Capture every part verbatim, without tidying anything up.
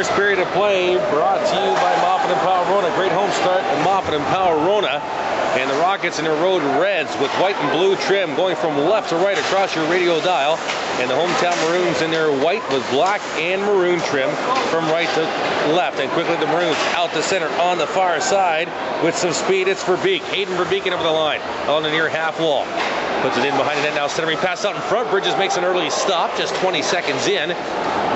first period of play brought to you by Moffat and Powell Rona. Great home start at Moffat and Powell Rona. And the Rockets in their road reds with white and blue trim going from left to right across your radio dial. And the hometown Maroons in their white with black and maroon trim from right to left. And quickly the Maroons out to center on the far side with some speed. It's Verbeek. Hayden Verbeek over the line on the near half wall. Puts it in behind the net now. Centering pass out in front. Bridges makes an early stop just twenty seconds in.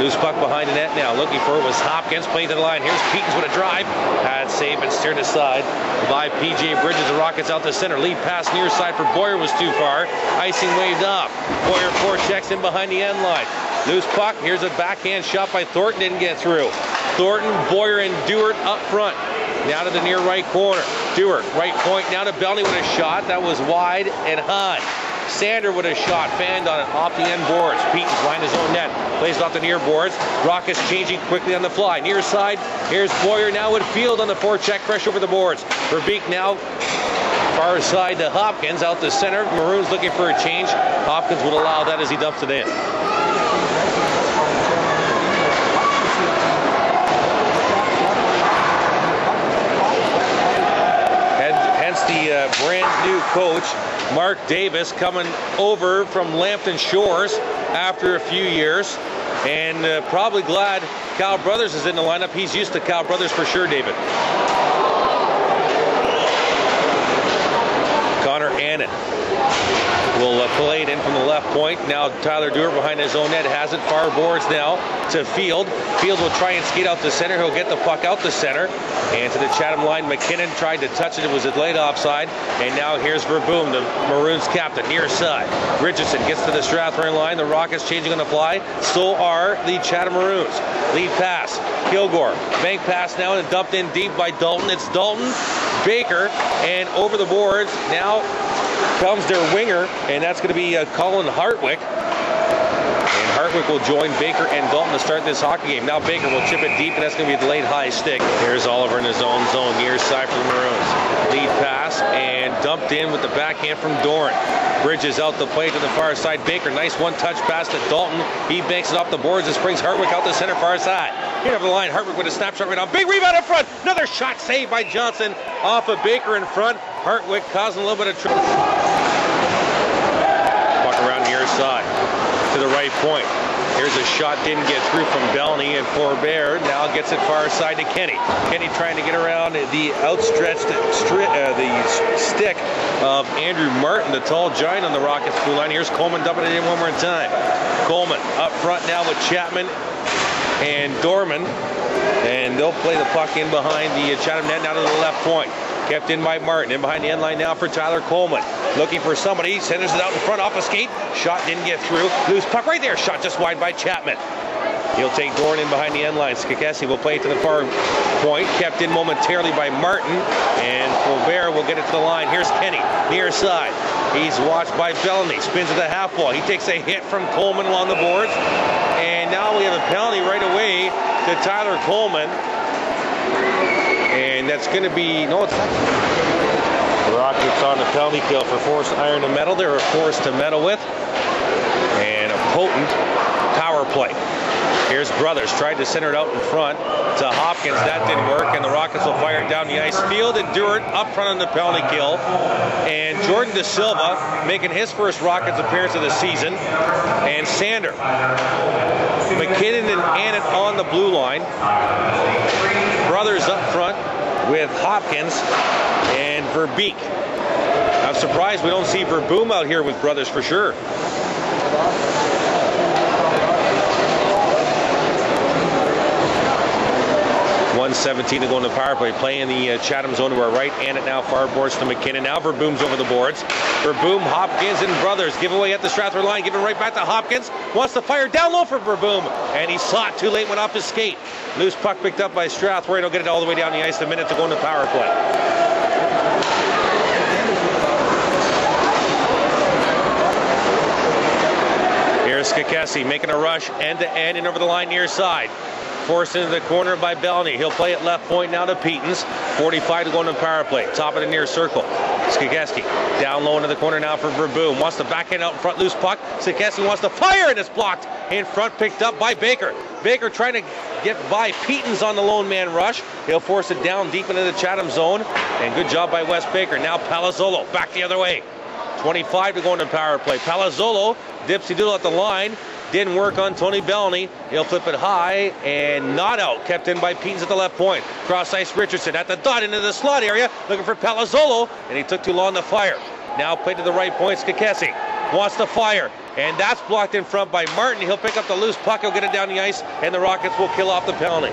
Loose puck behind the net now. Looking for it was Hopkins. Played to the line. Here's Pietens with a drive. Bad save and steered aside by P J. Bridges. The Rockets out to center. Lead pass near side for Boyer was too far. Icing waved off. Boyer forechecks in behind the end line. Loose puck. Here's a backhand shot by Thornton. Didn't get through. Thornton, Boyer, and Dewar up front. Now to the near right corner. Dewar, right point, now to Belony with a shot. That was wide and high. Sander with a shot, fanned on it, off the end boards. Pietens behind his own net, plays off the near boards. Rockets changing quickly on the fly. Near side, here's Boyer, now with Field on the forecheck, fresh over the boards. Verbeek now far side to Hopkins, out the center. Maroons looking for a change. Hopkins would allow that as he dumps it in. The uh, brand new coach Mark Davis coming over from Lambton Shores after a few years, and uh, probably glad Cal Brothers is in the lineup. He's used to Cal Brothers for sure. David Connor Annett will uh, play it in from the left point. Now Tyler Dewar behind his own net has it far boards now to Field. Field will try and skate out the center. He'll get the puck out the center and to the Chatham line. McKinnon tried to touch it. It was a late offside. And now here's Verboom, the Maroons captain, near side. Richardson gets to the Strathroy line. The Rockets changing on the fly. So are the Chatham Maroons. Lead pass. Kilgour. Bank pass now and dumped in deep by Dalton. It's Dalton, Baker, and over the boards. Now comes their winger, and that's going to be uh, Collin Hartwick. And Hartwick will join Baker and Dalton to start this hockey game. Now Baker will chip it deep, and that's going to be a delayed high stick. Here's Oliver in his own zone, near side for the Maroons. Lead pass, and dumped in with the backhand from Doran. Bridges out the play to the far side. Baker, nice one-touch pass to Dalton. He banks it off the boards and brings Hartwick out the center far side. Here over the line, Hartwick with a snapshot right on. Big rebound in front. Another shot saved by Johnston off of Baker in front. Hartwick causing a little bit of trouble. Puck around near side to the right point. Here's a shot, didn't get through from Belony, and Forbert now gets it far side to Kenny. Kenny trying to get around the outstretched stri uh, the stick of Andrew Martin, the tall giant on the Rockets blue line. Here's Coleman dumping it in one more time. Coleman up front now with Chapman and Dorman, and they'll play the puck in behind the Chatham net now to the left point. Kept in by Martin. In behind the end line now for Tyler Coleman. Looking for somebody. Centers it out in front off a skate. Shot didn't get through. Loose puck right there. Shot just wide by Chapman. He'll take Doran in behind the end line. Szekesy will play it to the far point. Kept in momentarily by Martin. And Colbert will get it to the line. Here's Kenny. Near side. He's watched by Belony. Spins at the half wall. He takes a hit from Coleman along the boards. And now we have a penalty right away to Tyler Coleman. And that's going to be, no, it's not. The Rockets on the penalty kill for forced iron to metal. They were forced to metal with. And a potent power play. Here's Brothers, tried to center it out in front to Hopkins. That didn't work, and the Rockets will fire it down the ice. Field and Dewar up front on the penalty kill. And Jordan Da Silva making his first Rockets appearance of the season. And Sander. McKinnon and Annett on the blue line. Brothers up front with Hopkins and Verbeek. I'm surprised we don't see Verboom out here with Brothers for sure. one seventeen to go in the power play. Play in the uh, Chatham zone to our right. And it now far boards to McKinnon. Now Verboom's over the boards. Verboom, Hopkins, and Brothers. Give away at the Strathroy line. Give it right back to Hopkins. Wants to fire down low for Verboom. And he saw it too late. Went off his skate. Loose puck picked up by Strathroy. He'll get it all the way down the ice. A minute to go in the power play. Here's Szekesy making a rush end to end and over the line near side. Forced into the corner by Belony. He'll play at left point now to Pietens. forty-five to go in the power play. Top of the near circle. Szekesy down low into the corner now for Verboom. Wants to backhand out in front. Loose puck. Szekesy wants to fire and it's blocked. In front picked up by Baker. Baker trying to get by Pietens on the lone man rush. He'll force it down deep into the Chatham zone. And good job by Wes Baker. Now Palazzolo back the other way. twenty-five to go into power play. Palazzolo, dipsy-doodle at the line. Didn't work on Tony Belony. He'll flip it high and not out. Kept in by Pietens at the left point. Cross ice Richardson at the dot into the slot area. Looking for Palazzolo. And he took too long to fire. Now played to the right point. Szekesy wants to fire. And that's blocked in front by Martin. He'll pick up the loose puck. He'll get it down the ice. And the Rockets will kill off the penalty.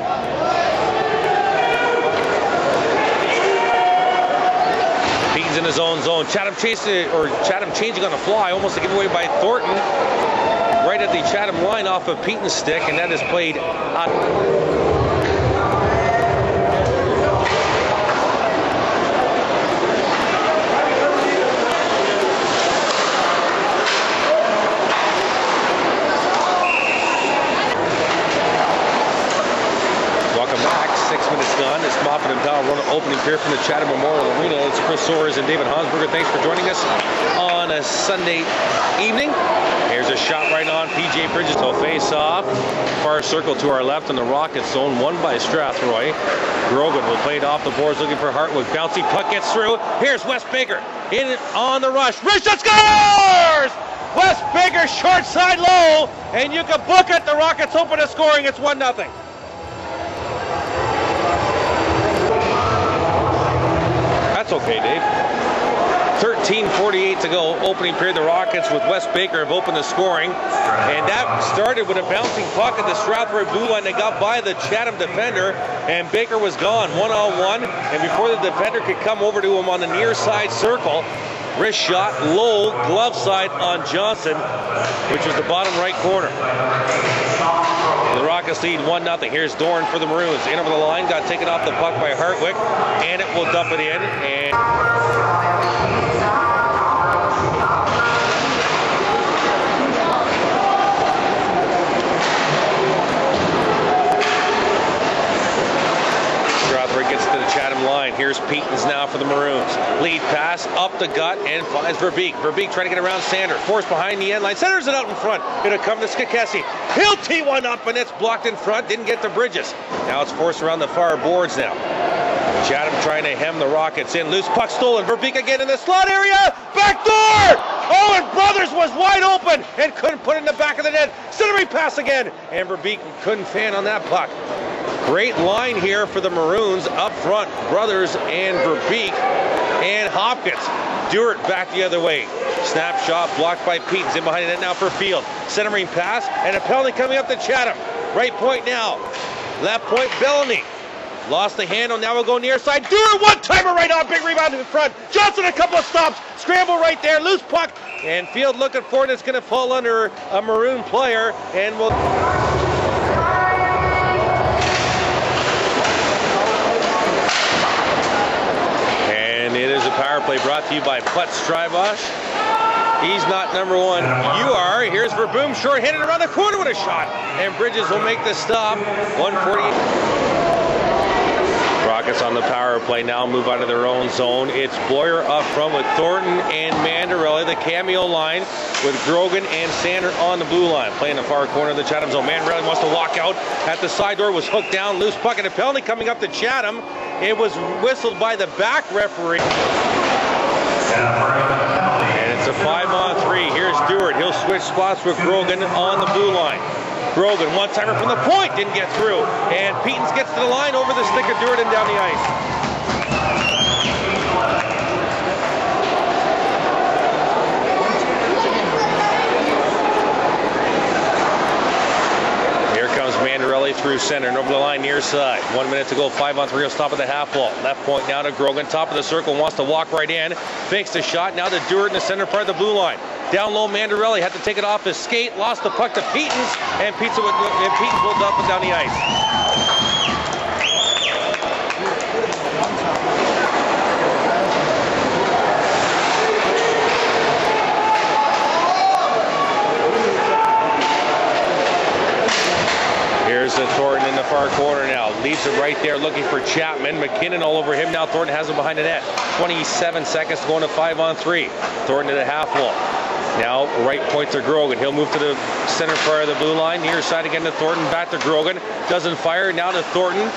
Pietens in his own zone. Chatham chasing, or Chatham changing on the fly. Almost a giveaway by Thornton. Right at the Chatham line off of Pietens' stick, and that is played up. Welcome back. Six minutes gone. It's Moffat and Powell run opening here from the Chatham Memorial Arena. It's Chris Soares and David Hansberger. Thanks for joining us on a Sunday evening. Here's a shot right on P J. Bridges. He'll face off. Far circle to our left in the Rockets zone. Won by Strathroy. Grogan will play it off the boards looking for Hartwick. Bouncy puck gets through. Here's Wes Baker in it on the rush. Richardson scores! Wes Baker short side low. And you can book it. The Rockets open a scoring. It's one nothing. That's okay, Dave. thirteen forty-eight to go. Opening period, the Rockets with Wes Baker have opened the scoring. And that started with a bouncing puck at the Strathroy blue line. They got by the Chatham defender, and Baker was gone, one-on-one. And before the defender could come over to him on the near side circle, wrist shot, low, glove side on Johnston, which was the bottom right corner. The Rockets lead one nothing. Here's Doran for the Maroons. In over the line, got taken off the puck by Hartwick. And it will dump it in. And... gets to the Chatham line. Here's Pietens now for the Maroons. Lead pass up the gut and finds Verbeek. Verbeek trying to get around Sander. Force behind the end line. Sanders it out in front. It'll come to Szekesy. He'll tee one up and it's blocked in front. Didn't get to Bridges. Now it's forced around the far boards now. Chatham trying to hem the Rockets in. Loose puck stolen. Verbeek again in the slot area. Back door! Owen Brothers was wide open and couldn't put it in the back of the net. Centering pass again. And Verbeek couldn't fan on that puck. Great line here for the Maroons up front. Brothers and Verbeek and Hopkins. Dewart back the other way. Snapshot blocked by Pietens. In behind it now for Field. Centering pass and a penalty coming up to Chatham. Right point now. Left point Belony. Lost the handle. Now we'll go near side. Dewar one timer right on. Big rebound in front. Johnston a couple of stops. Scramble right there. Loose puck. And Field looking for it. It's going to fall under a Maroon player. And we'll... It is a power play brought to you by Putz Strybosch. He's not number one. You are. Here's Verboom short-handed around the corner with a shot. And Bridges will make the stop. one forty-eight. Rockets on the power play now move out of their own zone. It's Boyer up front with Thornton and Mandarelli. The cameo line with Grogan and Sander on the blue line. Playing the far corner of the Chatham zone. Mandarelli wants to walk out at the side door. Was hooked down. Loose puck and a penalty coming up to Chatham. It was whistled by the back referee. And it's a five on three. Here's Dewar. He'll switch spots with Grogan on the blue line. Grogan, one timer from the point, didn't get through. And Pietens gets to the line over the stick of Dewar and down the ice. Mandarelli through center and over the line near side. One minute to go, five on three. He'll stop at the half wall. Left point now to Grogan, top of the circle, wants to walk right in. Fakes the shot, now to Dewar in the center part of the blue line. Down low, Mandarelli had to take it off his skate, lost the puck to Pietens, and Pietens will dump it down the ice. Here's Thornton in the far corner now. Leaves it right there looking for Chapman. McKinnon all over him now. Thornton has him behind the net. twenty-seven seconds going to five on three. Thornton to the half wall. Now right point to Grogan. He'll move to the center fire of the blue line. Near side again to Thornton. Back to Grogan. Doesn't fire. Now to Thornton.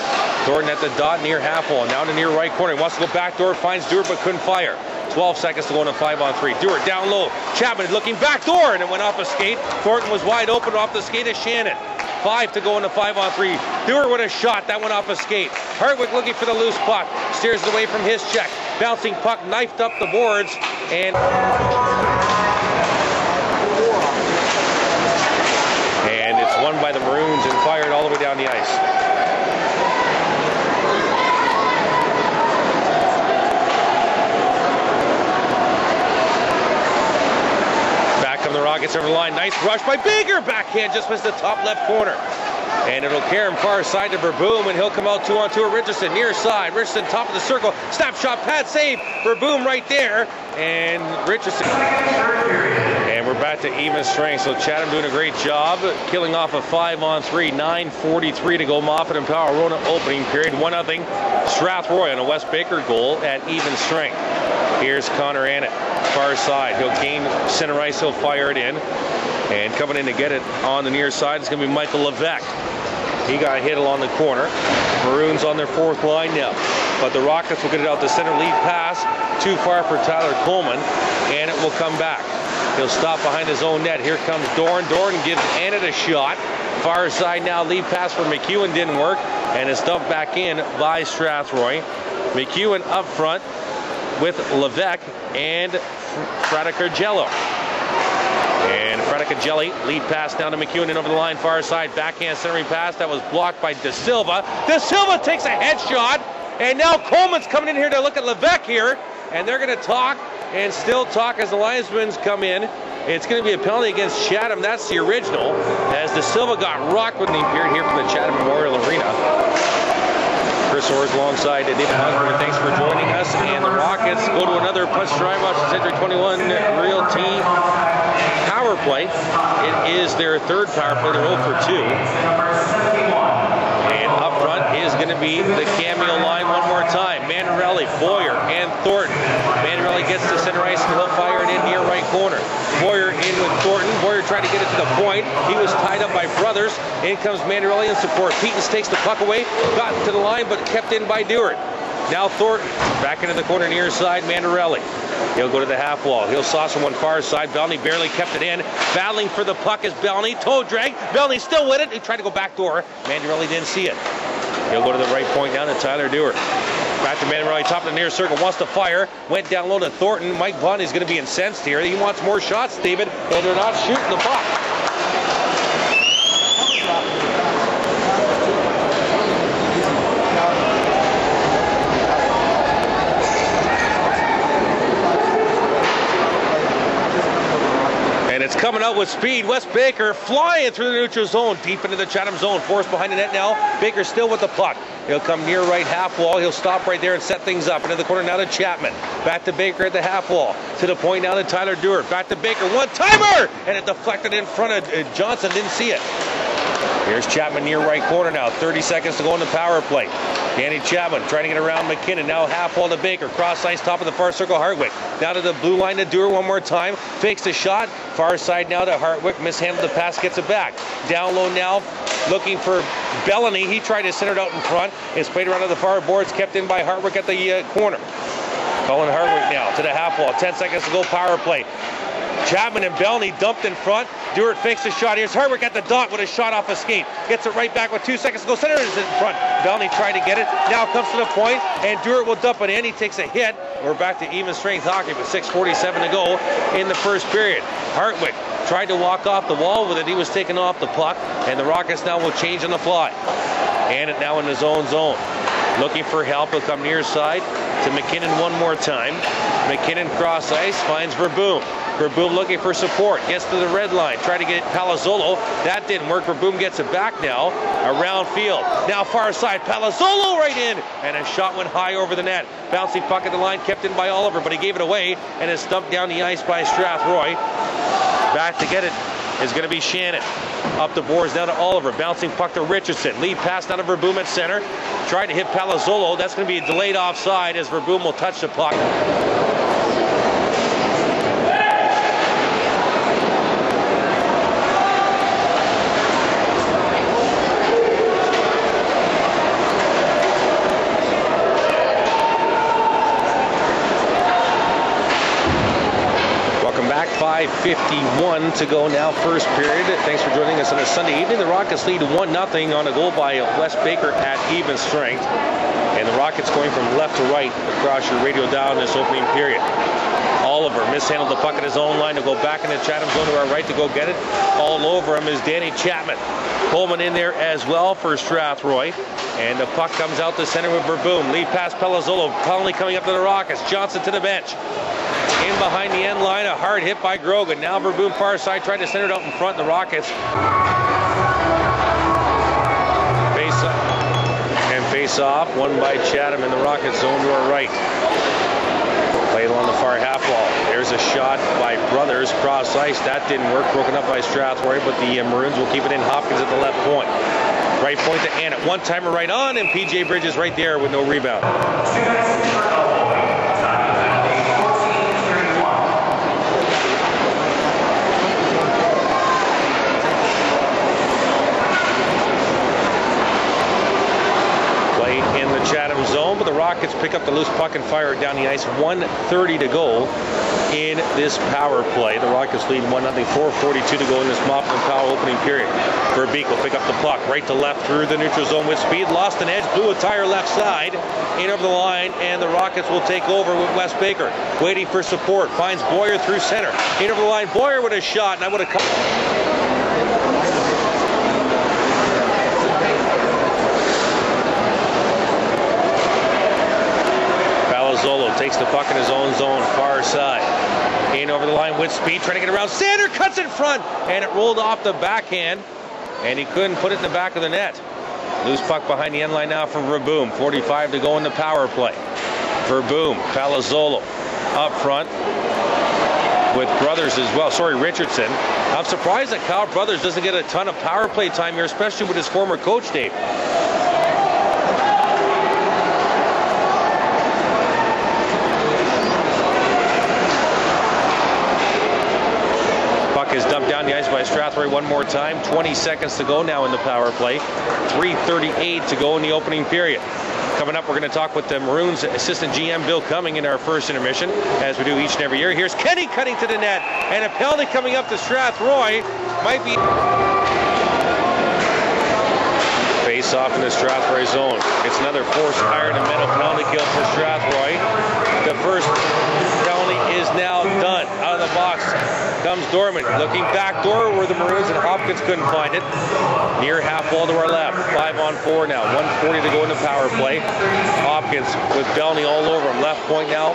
Thornton at the dot near half wall. Now to near right corner. He wants to go back door. Finds Dewar but couldn't fire. twelve seconds to go on a five on three. Dewar down low. Chapman looking back door and it went off a skate. Thornton was wide open off the skate of Shannon. Five to go in the five on three. Dewar with a shot. That went off a skate. Hartwick looking for the loose puck. Steers it away from his check. Bouncing puck knifed up the boards and... And it's won by the Maroons and fired all the way down the ice. The Rockets over the line. Nice rush by Baker. Backhand just missed the top left corner. And it'll carry him far side to Verboom, and he'll come out two on two with Richardson. Near side. Richardson top of the circle. Snapshot. Pat save. Verboom right there. And Richardson. And we're back to even strength. So Chatham doing a great job. Killing off a five on three. nine forty-three to go. Moffat and Power Rona opening period. One nothing. Strathroy on a West Baker goal at even strength. Here's Connor Annett. Far side, he'll gain center ice, he'll fire it in, and coming in to get it on the near side is going to be Michael Levesque. He got hit along the corner. Maroons on their fourth line now, but the Rockets will get it out the center lead pass, too far for Tyler Coleman, and it will come back. He'll stop behind his own net. Here comes Doran. Doran gives Annett a shot. Far side now, lead pass for McEwen didn't work, and it's dumped back in by Strathroy. McEwen up front with Levesque and Fraticagello. And Fraticagelli lead pass down to McEwen and over the line, far side, backhand centering pass that was blocked by Da Silva. Da Silva takes a headshot, and now Coleman's coming in here to look at Levesque here, and they're going to talk and still talk as the linesmen come in. It's going to be a penalty against Chatham. That's the original, as Da Silva got rocked when they appeared here from the Chatham Memorial Arena. Chris Orr's alongside David Osborne. Thanks for joining us. And the Rockets go to another Punch Drive Watch Century twenty-one Realty power play. It is their third power play. They're zero for two. And up front is going to be the cameo line one more time. Mandarelli, Boyer, and Thornton. Mandarelli gets to center ice and he'll fire it in near right corner. Boyer in with Thornton. Boyer tried to get it to the point. He was tied up by Brothers. In comes Mandarelli in support. Pietens takes the puck away, got to the line, but kept in by Dewar. Now Thornton, back into the corner near side, Mandarelli. He'll go to the half wall. He'll sauce from one far side. Belony barely kept it in. Battling for the puck is Belony. Toe drag. Belony still with it. He tried to go back door. Mandarelli didn't see it. He'll go to the right point down to Tyler Dewar. Back to Mandarelli, top of the near circle, wants to fire. Went down low to Thornton. Mike Bunn is going to be incensed here. He wants more shots, David, but they're not shooting the puck. It's coming out with speed. West Baker flying through the neutral zone, deep into the Chatham zone. Forced behind the net now. Baker still with the puck. He'll come near right half wall. He'll stop right there and set things up. Into the corner now to Chapman. Back to Baker at the half wall. To the point now to Tyler Dewar. Back to Baker. One-timer! And it deflected in front of Johnston. Didn't see it. Here's Chapman near right corner now. thirty seconds to go in the power play. Danny Chapman trying to get around McKinnon. Now half wall to Baker. Cross ice, top of the far circle, Hartwick. Now to the blue line to Dewar one more time. Fakes the shot. Far side now to Hartwick. Mishandled the pass, gets it back. Down low now, looking for Belony. He tried to center it out in front. It's played around to the far boards, kept in by Hartwick at the uh, corner. Collin Hartwick now to the half wall. ten seconds to go, power play. Chapman and Belony dumped in front. Dewar fakes the shot. Here's Hartwick at the dot with a shot off a skate. Gets it right back with two seconds to go. Center is in front. Belony tried to get it. Now comes to the point, and Dewar will dump it in. He takes a hit. We're back to even strength hockey with six forty-seven to go in the first period. Hartwick tried to walk off the wall with it. He was taken off the puck, and the Rockets now will change on the fly. And it now in his own zone. Looking for help. He'll come near side to McKinnon one more time. McKinnon cross ice, finds Verboom. Verboom looking for support, gets to the red line, trying to get Palazzolo. That didn't work. Verboom gets it back now, around field. Now far side, Palazzolo right in, and a shot went high over the net. Bouncing puck at the line, kept in by Oliver, but he gave it away, and it's dumped down the ice by Strathroy. Back to get it is going to be Shannon. Up the boards now to Oliver, bouncing puck to Richardson. Lead pass down to Verboom at center. Tried to hit Palazzolo. That's going to be a delayed offside as Verboom will touch the puck. eight fifty-one to go now, first period. Thanks for joining us on a Sunday evening. The Rockets lead one nothing on a goal by Wes Baker at even strength. And the Rockets going from left to right across your radio dial in this opening period. Oliver mishandled the puck at his own line to go back into Chatham's zone to our right to go get it. All over him is Danny Chapman. Coleman in there as well for Strathroy. And the puck comes out the center with Verboom. Lead pass Palazzolo. Connolly coming up to the Rockets. Johnston to the bench. In behind the end line. A hard hit by Grogan. Now Verboom far side tried to center it out in front. The Rockets. Face up. And face off. One by Chatham in the Rockets zone to our right. Played along the far half wall. There's a shot by Brothers cross ice. That didn't work. Broken up by Strathroy, but the uh, Maroons will keep it in. Hopkins at the left point. Right point to Annett. One timer right on, and P J. Bridges right there with no rebound. In the Chatham zone, but the Rockets pick up the loose puck and fire it down the ice. one thirty to go in this power play. The Rockets lead one nothing. four forty-two to go in this Mopton Powell opening period. Verbeek will pick up the puck right to left through the neutral zone with speed. Lost an edge, blew a tire left side, in over the line, and the Rockets will take over with Wes Baker. Waiting for support, finds Boyer through center. In over the line, Boyer with a shot, and I would have come. Zolo takes the puck in his own zone, far side. In over the line with speed, trying to get around. Sander cuts in front, and it rolled off the backhand, and he couldn't put it in the back of the net. Loose puck behind the end line now for Verboom. forty-five to go in the power play. Verboom, Palazzolo up front with Brothers as well. Sorry, Richardson. I'm surprised that Cal Brothers doesn't get a ton of power play time here, especially with his former coach, Dave. Is dumped down the ice by Strathroy one more time. twenty seconds to go now in the power play. three thirty-eight to go in the opening period. Coming up, we're going to talk with the Maroons assistant G M Bill Cumming in our first intermission, as we do each and every year. Here's Kenny cutting to the net, and a penalty coming up to Strathroy. Might be face off in the Strathroy zone. It's another forced iron and mental penalty kill for Strathroy. The first penalty is now done. Out of the box comes Dorman, looking back door where the Maroons and Hopkins couldn't find it. Near half wall to our left. Five on four now. one forty to go in the power play. Hopkins with Belony all over him. Left point now.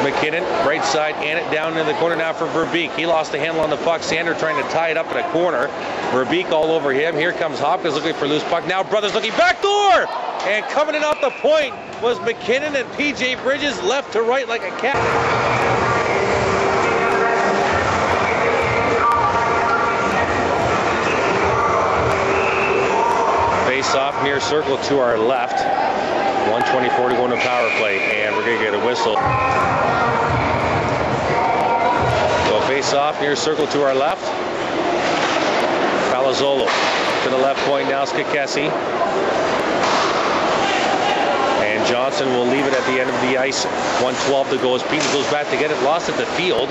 McKinnon, right side, Annett down in the corner now for Verbeek. He lost the handle on the puck. Sander trying to tie it up in a corner. Verbeek all over him. Here comes Hopkins looking for loose puck. Now Brothers looking back door! And coming in off the point was McKinnon, and P J. Bridges left to right like a cat. Off near circle to our left. one twenty-four to go in the power play, and we're going to get a whistle. So face off near circle to our left. Palazzolo to the left point now. Szekesy. And Johnston will leave it at the end of the ice. one twelve to go as Pietens goes back to get it. Lost at the field.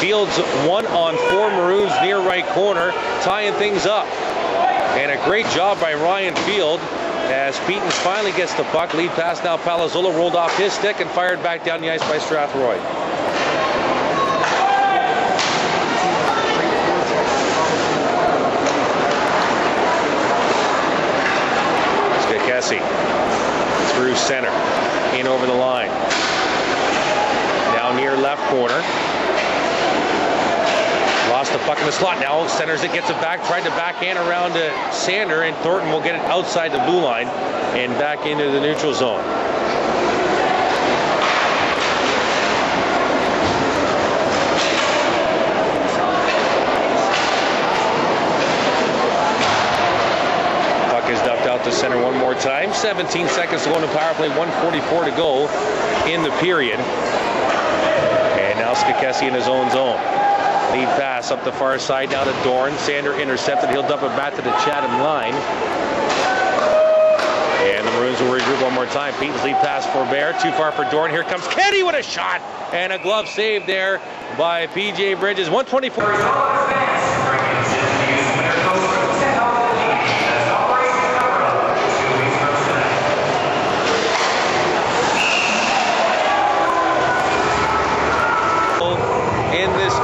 Field's one on four Maroons near right corner, tying things up. And a great job by Ryan Field as Pietens finally gets the puck. Lead pass now. Palazzolo rolled off his stick and fired back down the ice by Strathroy. Szekesy through center. In over the line. Now near left corner. Lost the puck in the slot. Now centers it, gets it back, tried to backhand around to Sander, and Thornton will get it outside the blue line and back into the neutral zone. Puck is dumped out to center one more time. seventeen seconds to go in the power play. one forty-four to go in the period. And now Szekesy in his own zone. Lead pass up the far side now to Doran. Sander intercepted. He'll dump it back to the Chatham line. And the Maroons will regroup one more time. Pietens lead pass for Bear. Too far for Dorn. Here comes Kenney with a shot. And a glove save there by P J. Bridges. one twenty-four.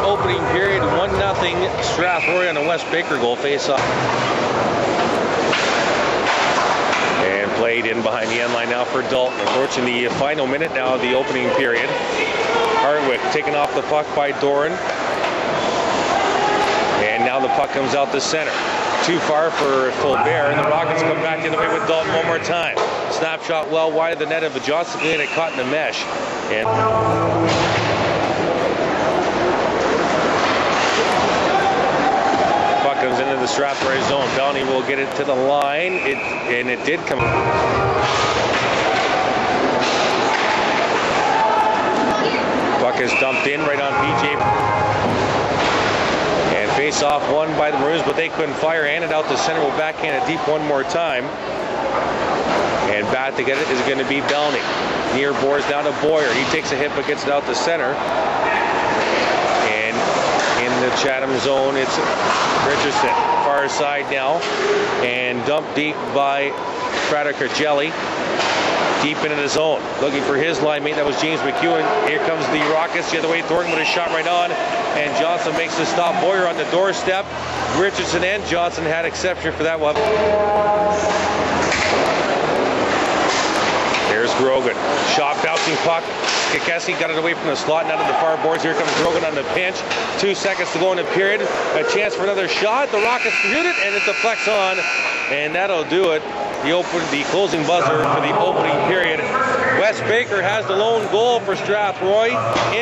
Opening period, one nothing Strathroy on a West Baker goal face-off. And played in behind the end line now for Dalton. Approaching the final minute now of the opening period. Hartwick taken off the puck by Doran. And now the puck comes out the center. Too far for Colbert, and the Rockets come back the other way with Dalton one more time. Snapshot well wide of the net of the Johnson, and it caught in the mesh. And comes into the Strathroy zone. Belony will get it to the line. It and it did come. Puck is dumped in right on P J. And face-off won by the Maroons, but they couldn't fire. Handed out the center. Will backhand it deep one more time. And back to get it is going to be Belony. Near boards down to Boyer. He takes a hit but gets it out the center. The Chatham zone, it's Richardson, far side now, and dumped deep by Braddock or Jelly, deep into the zone, looking for his line mate, that was James McEwen. Here comes the Rockets, the other way, Thornton with a shot right on, and Johnson makes the stop. Boyer on the doorstep. Richardson and Johnson had exception for that one. Here's Grogan, shot, bouncing puck. Szekesy got it away from the slot and out of the far boards. Here comes Grogan on the pinch. Two seconds to go in the period. A chance for another shot. The Rockets shoot it, and it deflects on, and that'll do it. The open, the closing buzzer for the opening period. Wes Baker has the lone goal for Strathroy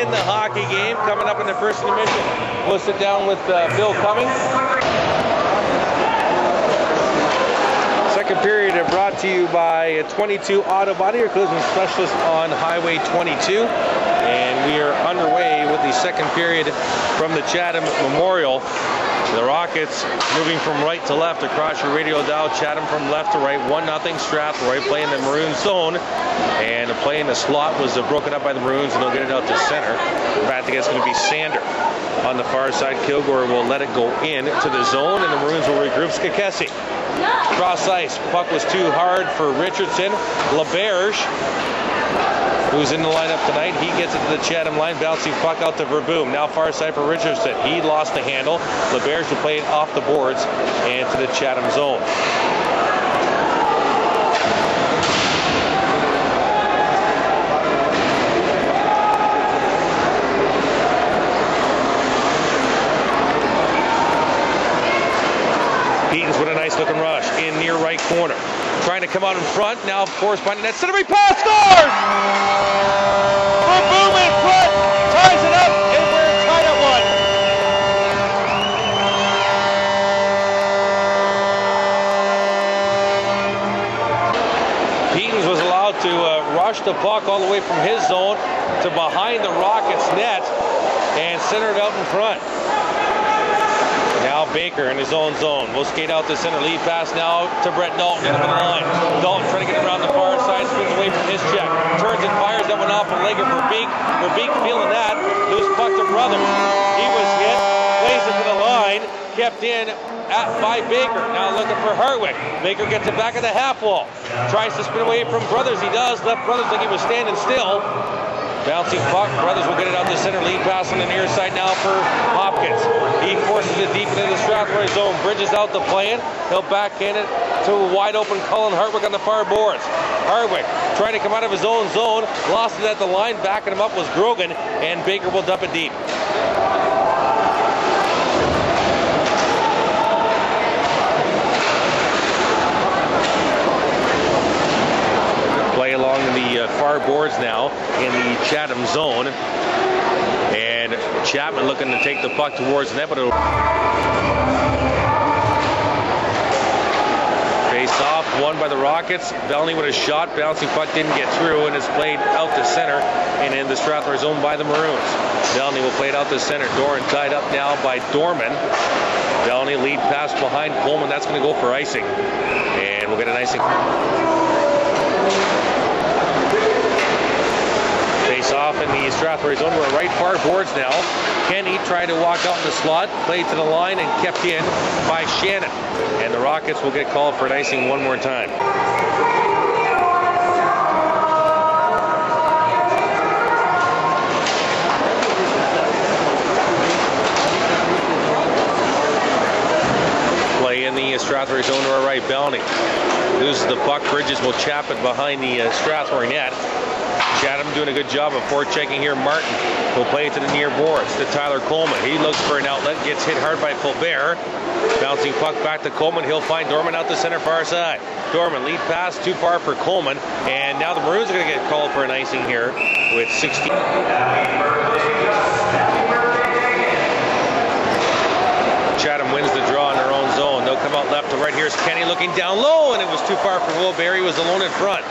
in the hockey game. Coming up in the first intermission, we'll sit down with uh, Bill Cummings. Second period brought to you by twenty-two Auto Body, your collision specialist on Highway twenty-two. And we are underway with the second period from the Chatham Memorial. The Rockets moving from right to left across your radio dial. Chatham from left to right, one nothing Strathroy playing the Maroon zone. And the play in the slot was broken up by the Maroons, and they'll get it out to center. Back to it's going to be Sander. On the far side, Kilgour will let it go in to the zone, and the Maroons will regroup. Szekesy. Cross ice. Puck was too hard for Richardson. LaBerge, who's in the lineup tonight, he gets it to the Chatham line, bouncing puck out to Verboom. Now far side for Richardson. He lost the handle. LaBerge will play it off the boards and to the Chatham zone. Pietens with a nice looking rush in near right corner. Trying to come out in front. Now, of course, finding that center pass. Scores! Verboom in front. Ties it up. And we're tied at one. Pietens was allowed to uh, rush the puck all the way from his zone to behind the Rockets' net and centered out in front. Now Baker in his own zone. We'll skate out the center. Lead pass now to Brett Dalton in the middle line. Dalton trying to get around the far side. Spins away from his check. Turns and fires. That one off the leg of Verbeek. Verbeek feeling that. Loose puck to Brothers. He was hit. Plays it to the line. Kept in at, by Baker. Now looking for Hartwick. Baker gets it back at the half wall. Tries to spin away from Brothers. He does. Left Brothers like he was standing still. Bouncing puck, Brothers will get it out the center, lead pass on the near side now for Hopkins. He forces it deep into the Strathroy zone, Bridges out the plan. He'll backhand it to a wide open Collin Hartwick on the far boards. Hartwick trying to come out of his own zone, lost it at the line, backing him up was Grogan, and Baker will dump it deep. Along the uh, far boards now in the Chatham zone, and Chapman looking to take the puck towards the net, but it'll face off won by the Rockets. Belony with a shot, bouncing puck didn't get through, and it's played out to center and in the Strathroy zone by the Maroons. Belony will play it out to center. Doran tied up now by Dorman. Belony lead pass behind Coleman. That's going to go for icing, and we'll get an icing. Face off in the Strathroy zone. We're right far boards now. Kenney tried to walk out in the slot, played to the line and kept in by Shannon. And the Rockets will get called for an icing one more time. In the uh, Strathroy zone to our right, Belony loses the puck. Bridges will chap it behind the uh, Strathroy net. Chatham doing a good job of forechecking here. Martin will play it to the near boards to Tyler Coleman. He looks for an outlet, gets hit hard by Fulbert. Bouncing puck back to Coleman. He'll find Dorman out the center far side. Dorman lead pass too far for Coleman, and now the Maroons are going to get called for an icing here with sixteen. Chatham wins the draw in their own zone. They'll come out left to right. Here's Kenney looking down low, and it was too far for Wilberry. He was alone in front.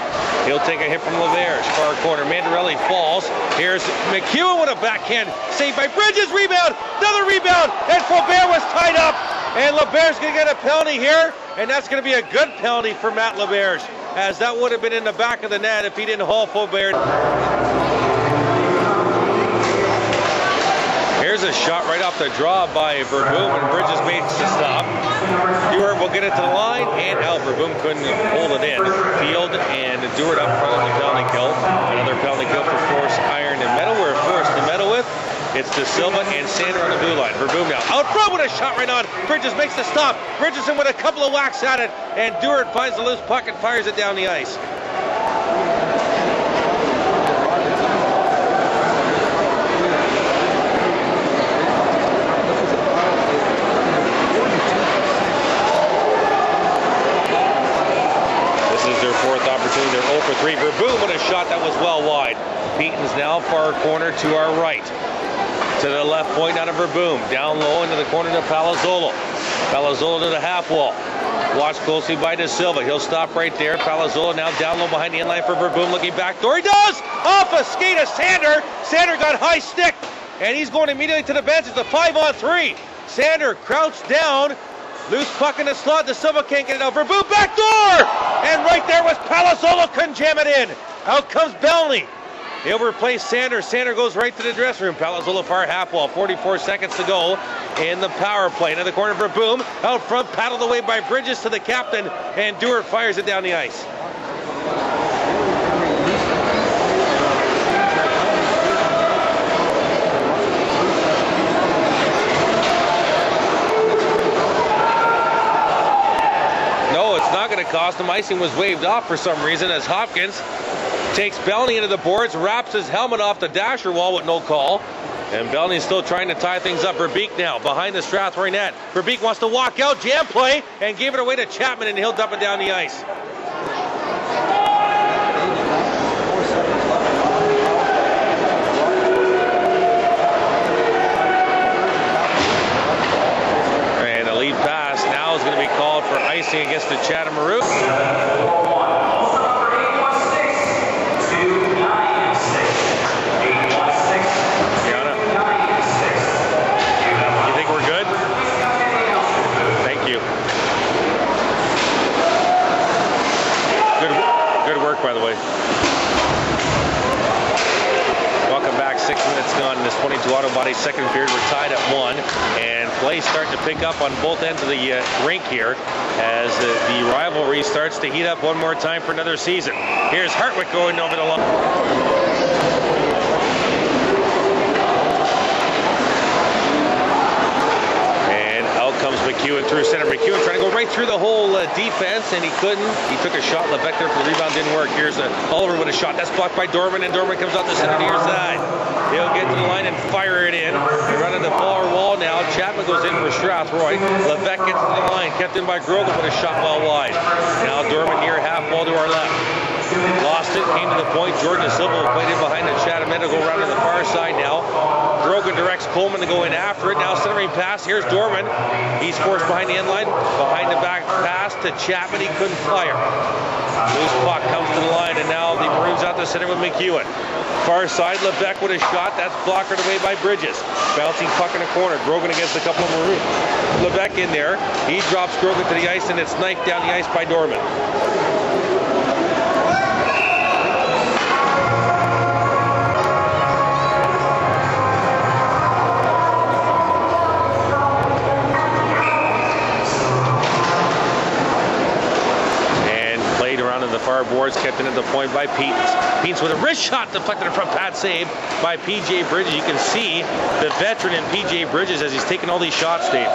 He'll take a hit from Laverge. Far corner. Mandarelli falls. Here's McEwen with a backhand. Saved by Bridges. Rebound. Another rebound. And Fulbert was tied up. And Laverge's going to get a penalty here. And that's going to be a good penalty for Matt Laverge, as that would have been in the back of the net if he didn't haul Fulbert. Here's a shot right off the draw by Verboom, and Bridges makes the stop. Dewar will get it to the line, and out. Verboom couldn't hold it in. Field and Dewar up front on the penalty kill. Another penalty kill for force, iron, and metal. We're forced to metal with. It's De Silva and Sander on the blue line. Verboom now out front with a shot right on. Bridges makes the stop. Richardson with a couple of whacks at it, and Dewar finds the loose puck and fires it down the ice. They're zero for three. Verboom with a shot that was well wide. Pietens now far corner to our right. To the left point out of Verboom. Down low into the corner to Palazzolo. Palazzolo to the half wall. Watched closely by De Silva. He'll stop right there. Palazzolo now down low behind the inline for Verboom. Looking back door. He does! Off a skate of Sander. Sander got high stick. And he's going immediately to the bench. It's a five on three. Sander crouched down. Loose puck in the slot. De Silva can't get it out. Verboom back door! And right there was Palazzolo. Couldn't jam it in. Out comes Belony. He'll replace Sander. Sander goes right to the dressing room. Palazzolo far half wall. forty-four seconds to go in the power play. Into the corner for Verboom. Out front, paddled away by Bridges to the captain. And Dewar fires it down the ice. Going to cost him. Icing was waved off for some reason as Hopkins takes Belony into the boards, wraps his helmet off the dasher wall with no call, and Belony's still trying to tie things up. Verbeek now behind the Strathroy net. Verbeek wants to walk out, jam play, and gave it away to Chapman, and he'll dump it down the ice. And a lead pass now is going to be called for icing against the Chatham Maroons. You think we're good? Thank you. Good, good work, by the way. Welcome back. Six minutes gone in this twenty-two Auto Body second period. We're tied at one, and play starting to pick up on both ends of the uh, rink here as the, the rivalry starts to heat up one more time for another season. Here's Hartwick going over the line. Comes McEwen through center. McEwen trying to go right through the whole uh, defense, and he couldn't. He took a shot. Lebec there for the rebound. Didn't work. Here's a, Oliver with a shot. That's blocked by Dorman, and Dorman comes out the center near side. He'll get to the line and fire it in. They run into the far wall now. Chapman goes in for Strathroy. Lebec gets to the line. Kept in by Grogan with a shot well wide. Now Dorman near half wall to our left. Lost it, came to the point. Jordan De Silva played it behind the Chatham net. He'll go around to the far side now. Grogan directs Coleman to go in after it. Now centering pass. Here's Dorman. He's forced behind the end line. Behind the back pass to Chapman. He couldn't fire. Loose puck comes to the line, and now the Maroons out the center with McEwen. Far side, Lebec with a shot. That's blockered away by Bridges. Bouncing puck in the corner. Grogan against a couple of Maroons. Lebec in there. He drops Grogan to the ice, and it's knifed down the ice by Dorman. the far boards, kept in at the point by Pietens. Pietens with a wrist shot deflected from Pat, save by P J. Bridges. You can see the veteran in P J. Bridges as he's taking all these shots, Dave.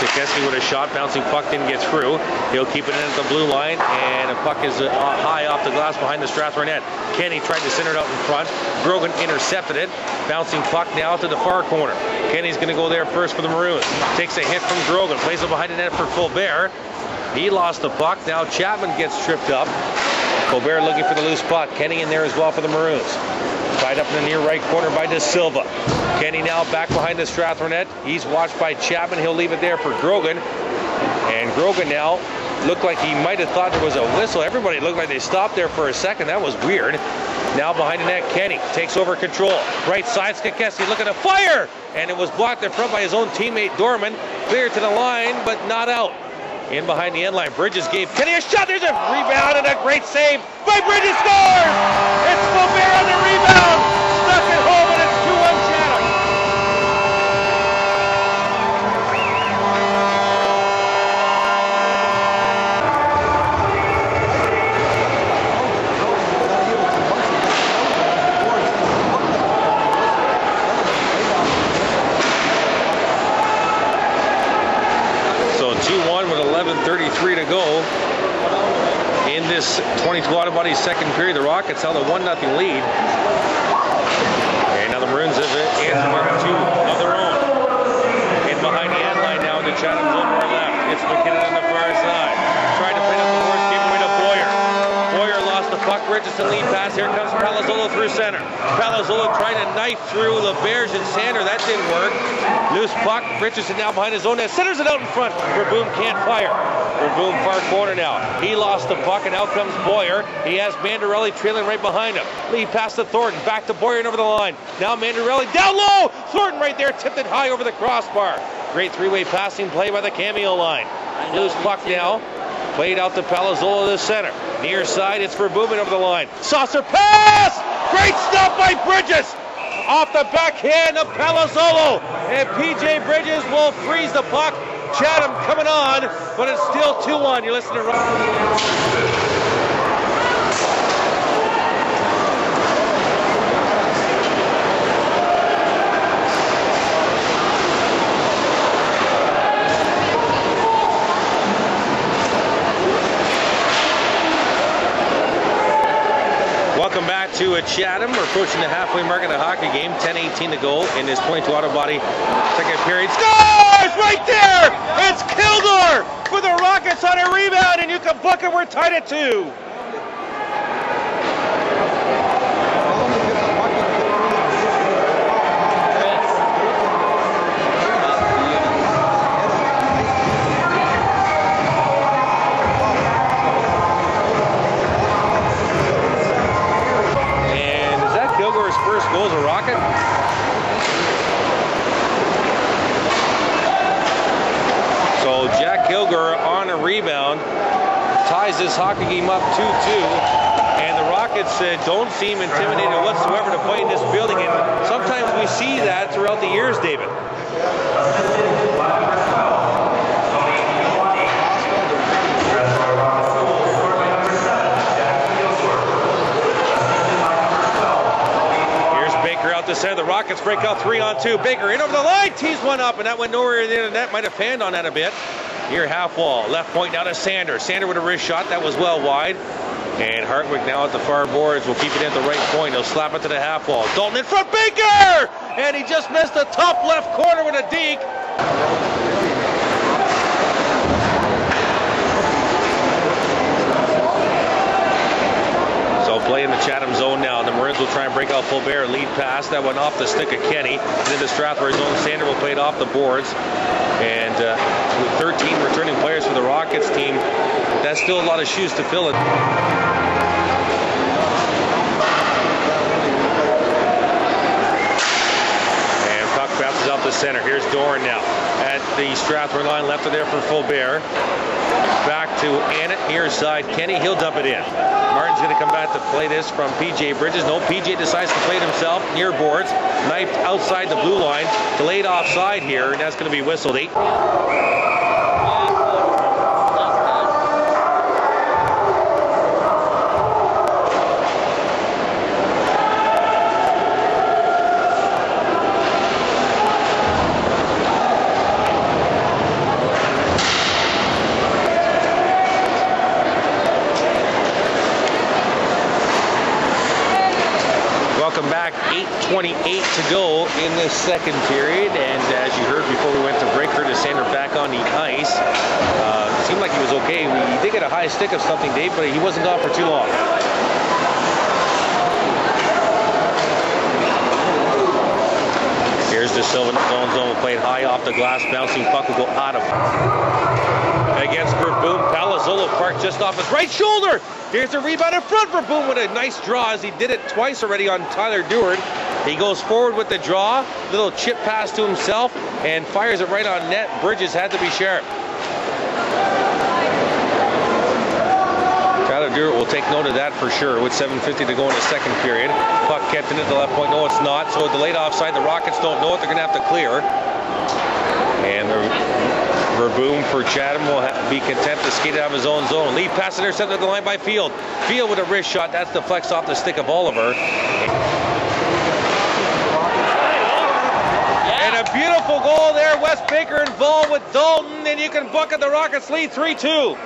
Szekesy with a shot, bouncing puck didn't get through. He'll keep it in at the blue line, and a puck is high off the glass behind the Strathroy net. Kenney tried to center it out in front. Grogan intercepted it. Bouncing puck now to the far corner. Kenny's going to go there first for the Maroons. Takes a hit from Grogan, plays it behind the net for Colbert. He lost the puck. Now Chapman gets tripped up. Colbert looking for the loose puck. Kenney in there as well for the Maroons. Tied up in the near right corner by De Silva. Kenney now back behind the Strathroy net. He's watched by Chapman. He'll leave it there for Grogan. And Grogan now looked like he might have thought there was a whistle. Everybody looked like they stopped there for a second. That was weird. Now behind the net, Kenney takes over control. Right side, Szekesy looking to fire! And it was blocked in front by his own teammate, Dorman. Clear to the line, but not out. In behind the end line, Bridges gave Kenney a shot. There's a rebound and a great save by Bridges. Scores! It's Colbert on the rebound. Stuck it home, and it's two one Chatham. eleven thirty-three to go in this twenty-two out-of-body second period. The Rockets held a one nothing lead. And now the Maroons have it and mark two of their own. In behind the end line now to Chatham's over left. It's McKinnon on the far side. Trying to pin up the board, gave away to Boyer. Boyer lost the puck. Richardson lead pass. Here comes Palazzolo through center. Palazzolo trying to knife through LaBerge and Sander. That didn't work. Loose puck. Richardson now behind his own net. Centers it out in front. Verboom can't fire. Verboom far corner now. He lost the puck, and out comes Boyer. He has Mandarelli trailing right behind him. Lead pass to Thornton, back to Boyer and over the line. Now Mandarelli down low. Thornton right there, tipped it high over the crossbar. Great three-way passing play by the cameo line. Loose puck now. Played out to Palazzolo to center. Near side, it's Verboom and over the line. Saucer pass! Great stop by Bridges. Off the backhand of Palazzolo. And P J. Bridges will freeze the puck. Chatham coming on, but it's still two one. You're listening to Rock. Welcome back to Chatham. We're approaching the halfway mark of the hockey game. ten eighteen to go in this twenty-two out-of-body second period. Scores right there! It's Kilgour for the Rockets on a rebound, and you can book it. We're tied at two. Goes a rocket. So Jack Kilgour on a rebound ties this hockey game up two two, and the Rockets uh, don't seem intimidated whatsoever to play in this building, and sometimes we see that throughout the years, David. Out to center, the Rockets break out three on two. Baker in over the line, tees one up, and that went nowhere in the end of that. Might have fanned on that a bit. Near half wall, left point now to Sander. Sander with a wrist shot, that was well wide. And Hartwick now at the far boards will keep it at the right point. He'll slap it to the half wall. Dalton in front, Baker! And he just missed the top left corner with a deke. Play in the Chatham zone now. The Maroons will try and break out Colbert. Lead pass. That went off the stick of Kenney. And into Strathroy's own. Sander will play it off the boards. And uh, with thirteen returning players for the Rockets team, that's still a lot of shoes to fill it. And puck bounces off the center. Here's Doran now. At the Strathroy line, left of there for Colbert. Back to Annett, near side. Kenney, he'll dump it in. Martin's going to come back to play this from P J. Bridges. No, P J decides to play it himself. Near boards. Knifed outside the blue line. Delayed offside here, and that's going to be whistled. Eight. twenty-eight to go in this second period, and as you heard before we went to break, Curtis Sander back on the ice. Uh, seemed like he was okay. He did get a high stick of something, Dave, but he wasn't gone for too long. Here's the Silva in the zone zone, played high off the glass, bouncing puck will go out of against Verboom. Palazzolo parked just off his right shoulder. Here's a rebound in front. Verboom with a nice draw, as he did it twice already on Tyler Dewar. He goes forward with the draw, little chip pass to himself, and fires it right on net. Bridges had to be sharp. Tyler Dewar will take note of that for sure, with seven fifty to go in the second period. Puck kept in at the left point. No, it's not. So delayed offside. The Rockets don't know it. They're going to have to clear. And the Verboom for Chatham will have to be content to skate out of his own zone. Lead pass intercepted at the line by Field. Field with a wrist shot. That's the flex off the stick of Oliver. Yeah. And a beautiful goal there. Wes Baker involved with Dalton. And you can bucket the Rockets lead three two.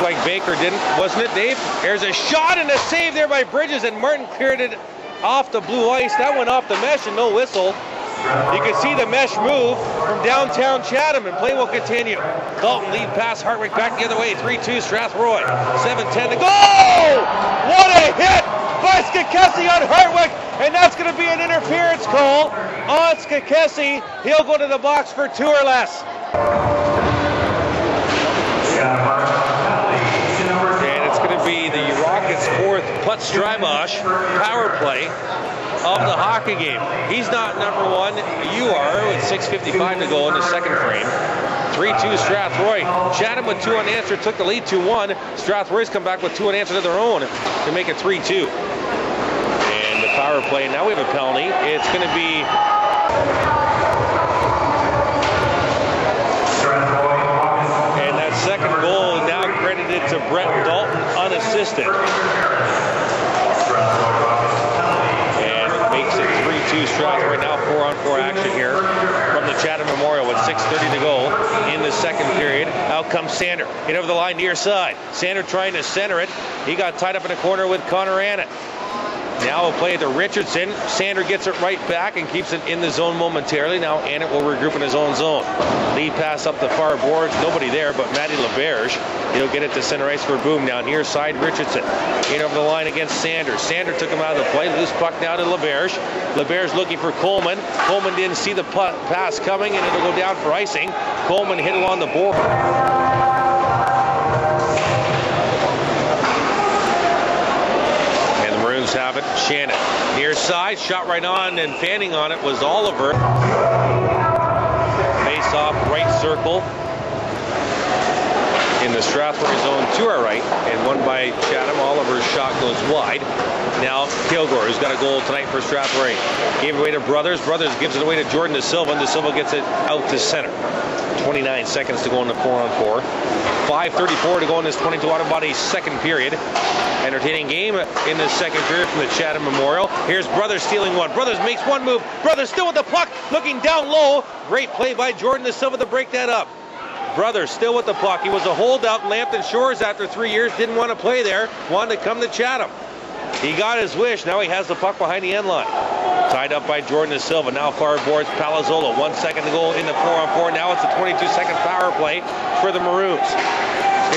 Like Baker didn't, wasn't it, Dave? There's a shot and a save there by Bridges, and Martin cleared it off the blue ice. That went off the mesh and no whistle. You can see the mesh move from downtown Chatham, and play will continue. Dalton lead pass, Hartwick back the other way, three two, Strathroy, seven ten to go! What a hit by Szekesy on Hartwick, and that's going to be an interference call on Szekesy. He'll go to the box for two or less. Plutz Drybosch power play of the hockey game. He's not number one. You are, with six fifty-five to go in the second frame. three two Strathroy. Chatham with two unanswered took the lead two one. Strathroy's come back with two unanswered of their own to make it three two. And the power play, now we have a penalty. It's going to be and that second goal now credited to Brett Dalton unassisted. Two Strathroy right now, four on four action here from the Chatham Memorial with six thirty to go in the second period. Out comes Sander, hit over the line near side. Sander trying to center it. He got tied up in the corner with Connor Annett. Now a play to Richardson. Sander gets it right back and keeps it in the zone momentarily. Now Annett will regroup in his own zone. Lead pass up the far boards. Nobody there but Matty LaBerge. He'll get it to center ice for Boom. Now near side Richardson. In over the line against Sander. Sander took him out of the play. Loose puck now to LaBerge. LaBerge looking for Coleman. Coleman didn't see the pass coming, and it'll go down for icing. Coleman hit it on the board. And the Maroons have it. Shannon. Near side. Shot right on, and fanning on it was Oliver. Face off right circle. In the Strathroy zone to our right, and one by Chatham. Oliver's shot goes wide. Now Kilgour, who's got a goal tonight for Strathroy. Gave it away to Brothers. Brothers gives it away to Jordan De Silva, and De Silva gets it out to center. twenty-nine seconds to go in the four on four. five thirty-four to go in this twenty-two out-of-body second period. Entertaining game in the second period from the Chatham Memorial. Here's Brothers stealing one. Brothers makes one move. Brothers still with the puck, looking down low. Great play by Jordan De Silva to break that up. Brothers still with the puck. He was a holdout in Lambton Shores after three years. Didn't want to play there. Wanted to come to Chatham. He got his wish. Now he has the puck behind the end line. Tied up by Jordan De Silva. Now far boards Palazzolo. One second to go in the four on four. Now it's a twenty-two second power play for the Maroons.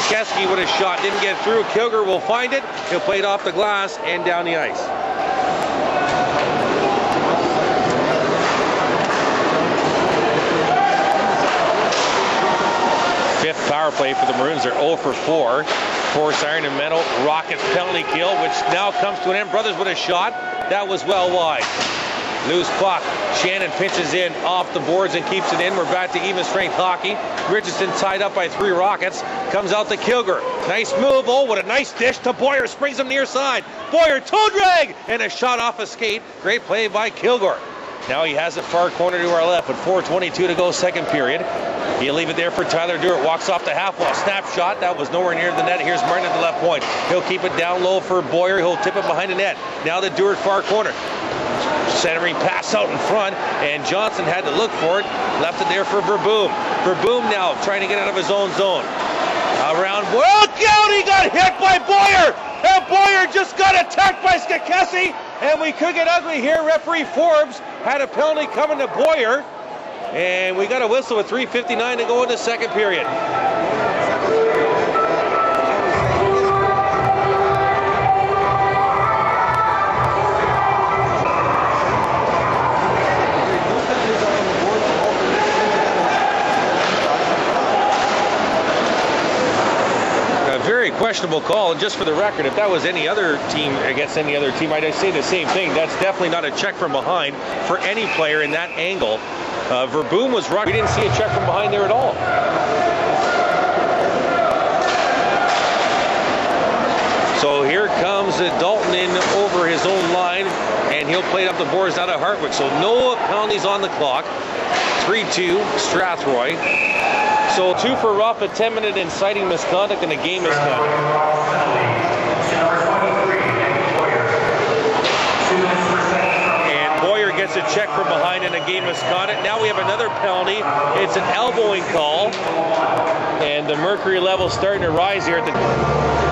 Szekesy with a shot. Didn't get through. Kilgour will find it. He'll play it off the glass and down the ice. Fifth power play for the Maroons. They're zero for four. Force iron and metal. Rockets penalty kill, which now comes to an end. Brothers with a shot. That was well wide. Loose puck. Shannon pitches in off the boards and keeps it in. We're back to even strength hockey. Richardson tied up by three Rockets. Comes out to Kilgour. Nice move. Oh, what a nice dish to Boyer. Springs him near side. Boyer toe drag and a shot off a skate. Great play by Kilgour. Now he has it far corner to our left with four twenty-two to go second period. He'll leave it there for Tyler Dewar. Walks off the half wall. Snapshot. That was nowhere near the net. Here's Martin at the left point. He'll keep it down low for Boyer. He'll tip it behind the net. Now the Dewar far corner. Centering pass out in front, and Johnston had to look for it. Left it there for Verboom. Verboom now trying to get out of his own zone. Around, well, out, he got hit by Boyer! And Boyer just got attacked by Szekesy, and we could get ugly here. Referee Forbes had a penalty coming to Boyer, and we got a whistle with three fifty-nine to go in the second period. Questionable call, and just for the record, if that was any other team against any other team, I'd say the same thing. That's definitely not a check from behind for any player in that angle. Uh, Verboom was right. We didn't see a check from behind there at all. So here comes Dalton in over his own line, and he'll play up the boards out of Hartwick. So no penalties on the clock. three two, Strathroy. So two for rough, a ten minute inciting misconduct, and the game is done. And Boyer gets a check from behind and a game misconduct. Now we have another penalty. It's an elbowing call. And the mercury level starting to rise here at the...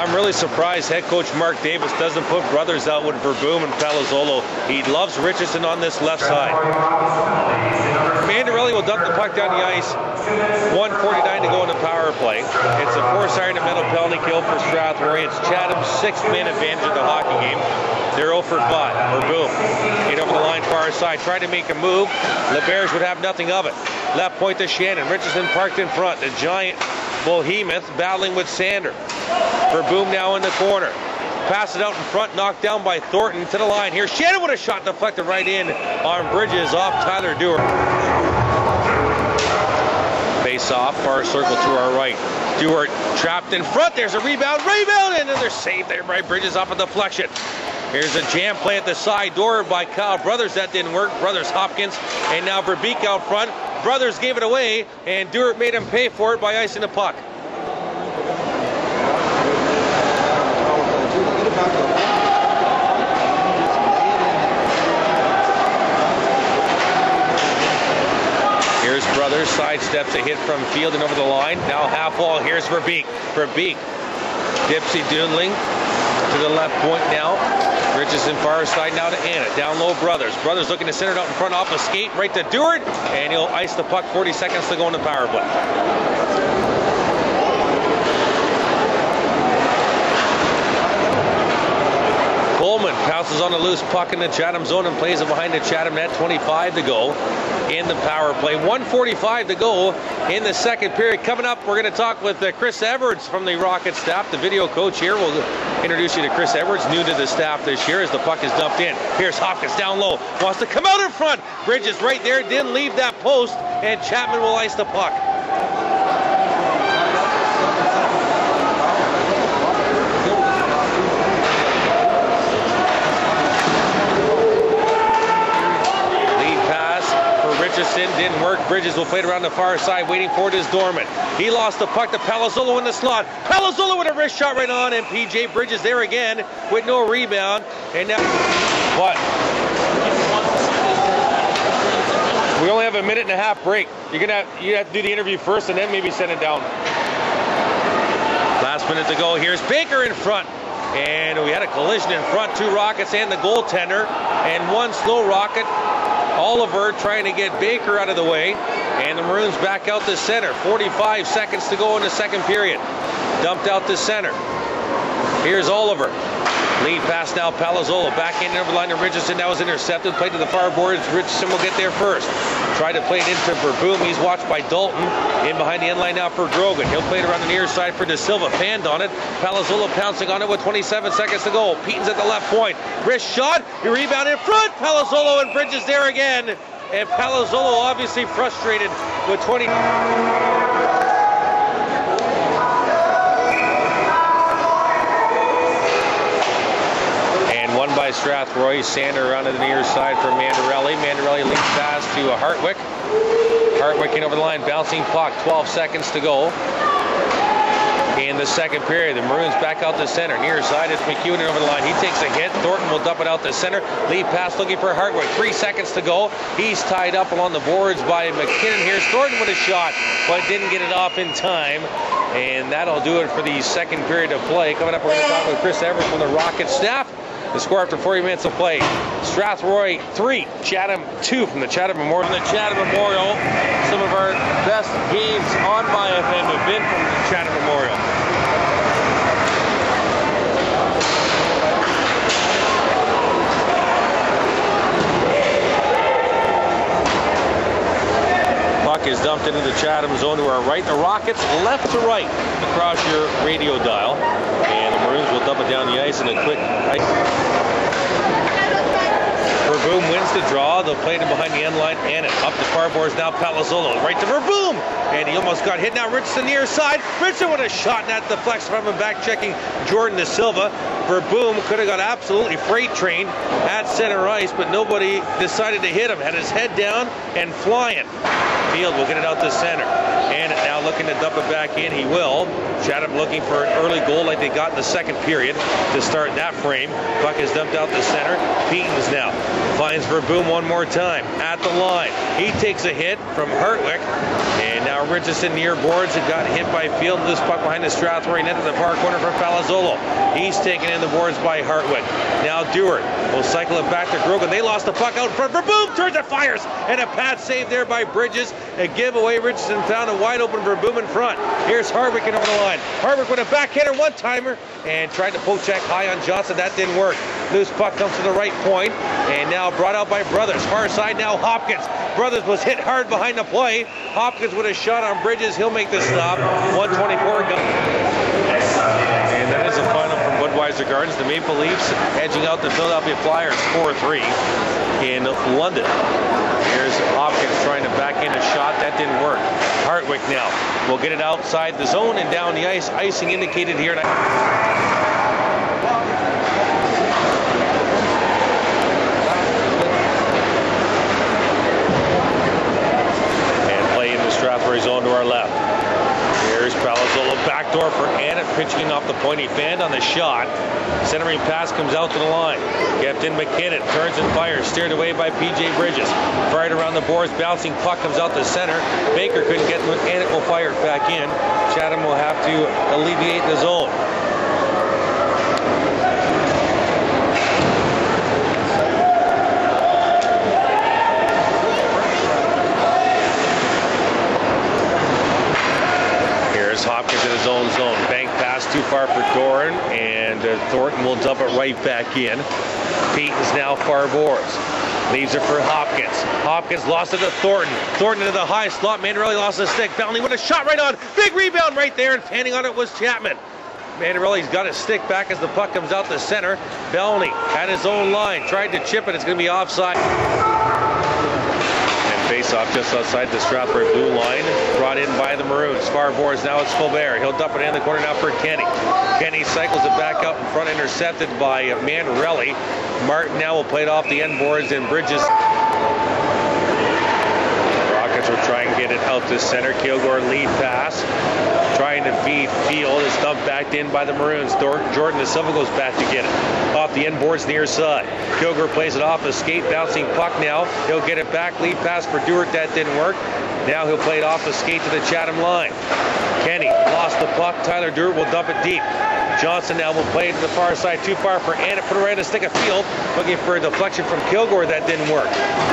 I'm really surprised head coach Mark Davis doesn't put brothers out with Verboom and Palazzolo. He loves Richardson on this left side. Mandarelli will dump the puck down the ice. one forty-nine to go in the power play. It's a forced iron and mental penalty kill for Strathroy. It's Chatham's sixth-man advantage of the hockey game. They're oh for five. Verboom in over the line far side. Tried to make a move. LeBerge would have nothing of it. Left point to Shannon. Richardson parked in front. The giant behemoth battling with Sander. Verboom now in the corner. Pass it out in front, knocked down by Thornton to the line here. Shannon would have shot, deflected right in on Bridges off Tyler Dewar. Face off, far circle to our right. Dewar trapped in front, there's a rebound, rebound, and another save there by Bridges off a deflection. Here's a jam play at the side door by Cal Brothers, that didn't work. Brothers Hopkins, and now Verbeek out front. Brothers gave it away, and Dewar made him pay for it by icing the puck. Here's Brothers, sidesteps a hit from Field and over the line. Now half wall, here's Verbeek. Verbeek, dipsy doodling to the left point now. Richardson far side now to Annett. Down low, Brothers. Brothers looking to center it out in front off the skate, right to Dewar, and he'll ice the puck. forty seconds to go in the power play. Coleman pounces on a loose puck in the Chatham zone and plays it behind the Chatham net. twenty-five to go in the power play. one forty-five to go in the second period. Coming up, we're going to talk with uh, Chris Edwards from the Rocket staff. The video coach here will introduce you to Chris Edwards, new to the staff this year as the puck is dumped in. Here's Hopkins down low. Wants to come out in front. Bridges right there. Didn't leave that post. And Chapman will ice the puck. Richardson didn't work. Bridges will play it around the far side, waiting for it is Dorman. He lost the puck to Palazzolo in the slot. Palazzolo with a wrist shot right on, and P J. Bridges there again with no rebound. And now, what? We only have a minute and a half break. You're gonna have, you have to do the interview first, and then maybe send it down. Last minute to go. Here's Baker in front. And we had a collision in front, two Rockets and the goaltender, and one slow Rocket. Oliver trying to get Baker out of the way, and the Maroons back out to center. forty-five seconds to go in the second period. Dumped out to center. Here's Oliver. Lead pass now, Palazzolo. Back in over the line to Richardson. That was intercepted. Played to the far boards. Richardson will get there first. Tried to play it into Verboom. He's watched by Dalton. In behind the end line now for Grogan. He'll play it around the near side for De Silva. Fanned on it. Palazzolo pouncing on it with twenty-seven seconds to go. Pietens at the left point. Wrist shot. He rebound in front. Palazzolo and Bridges there again. And Palazzolo obviously frustrated with twenty... by Strathroy. Sander around to the near side for Mandarelli. Mandarelli leads pass to Hartwick. Hartwick in over the line, bouncing puck. twelve seconds to go in the the second period. The Maroons back out to center. Near side, it's McEwen over the line. He takes a hit. Thornton will dump it out to center. Lead pass looking for Hartwick. Three seconds to go. He's tied up along the boards by McKinnon. Here's Thornton with a shot, but didn't get it off in time. And that'll do it for the second period of play. Coming up, we're going to talk with Chris Everett from the Rocket staff. The score after forty minutes of play. Strathroy three, Chatham two from the Chatham Memorial. From the Chatham Memorial, some of our best games on MyFM have been from the Chatham Memorial. Puck is dumped into the Chatham zone to our right. The Rockets left to right across your radio dial. And the Maroons will dump it down the ice in a quick ice. Verboom wins the draw. They'll play it behind the end line. Annett up the far boards now. Palazzolo right to Verboom. And he almost got hit. Now Richardson near side. Richardson with a shot. And that deflects from him. Back checking Jordan Da Silva. Verboom could have got absolutely freight trained at center ice, but nobody decided to hit him. Had his head down and flying. Field will get it out to center. Annett now looking to dump it back in. He will. Chatham looking for an early goal like they got in the second period to start that frame. Buck is dumped out to center. Pietens now finds Verboom one more time at the line. He takes a hit from Hartwick. And now Richardson near boards and got hit by Field. This puck behind the Strathroy net to the far corner for Palazzolo. He's taken in the boards by Hartwick. Now Dewar will cycle it back to Grogan. They lost the puck out in front. Verboom turns and fires. And a pad save there by Bridges. A giveaway. Richardson found a wide open Verboom in front. Here's Hartwick and over the line. Hartwick with a backhander, one-timer, and tried to poke check high on Johnson. That didn't work. Loose puck comes to the right point, and now brought out by Brothers. Far side now, Hopkins. Brothers was hit hard behind the play. Hopkins with a shot on Bridges. He'll make the stop. one twenty-four. And that is the final from Budweiser Gardens. The Maple Leafs edging out the Philadelphia Flyers four three in London. Here's Hopkins trying to back in a shot. That didn't work. Hartwick now will get it outside the zone and down the ice. Icing indicated here. And play in the Strathroy zone to our left. Here's Palazzolo backdoor for Annett, pitching off the point. He fanned on the shot. Centering pass comes out to the line. Captain McKinnon turns and fires, steered away by P J. Bridges. Fired around the boards, bouncing puck comes out to center. Baker couldn't get to it, and it will fire it back in. Chatham will have to alleviate the zone. Here's Hopkins in his own zone. Bank pass too far for Doran, and uh, Thornton will dump it right back in. Pietens now far boards. Leaves it for Hopkins. Hopkins lost it to Thornton. Thornton into the high slot. Mandarelli lost the stick. Belony with a shot right on. Big rebound right there, and panning on it was Chapman. Mandarelli's got his stick back as the puck comes out to center. Belony at his own line. Tried to chip it. It's going to be offside. And face-off just outside the Strathroy blue line. Brought in by the Maroons. Far boards. Now it's Colbert. He'll dump it in the corner now for Kenney. Kenney cycles it back out in front. Intercepted by Mandarelli. Martin now will play it off the end boards and Bridges. Rockets will try and get it out to center. Kilgour lead pass. Trying to feed Field. It's dumped back in by the Maroons. Jordan Da Silva goes back to get it. Off the end boards near side. Kilgour plays it off the skate. Bouncing puck now. He'll get it back. Lead pass for Dewar. That didn't work. Now he'll play it off the skate to the Chatham line. Kenney lost the puck. Tyler Dewar will dump it deep. Johnson now will play it to the far side. Too far for Annett. Put it right in the stick of Field. Looking for a deflection from Kilgour. That didn't work.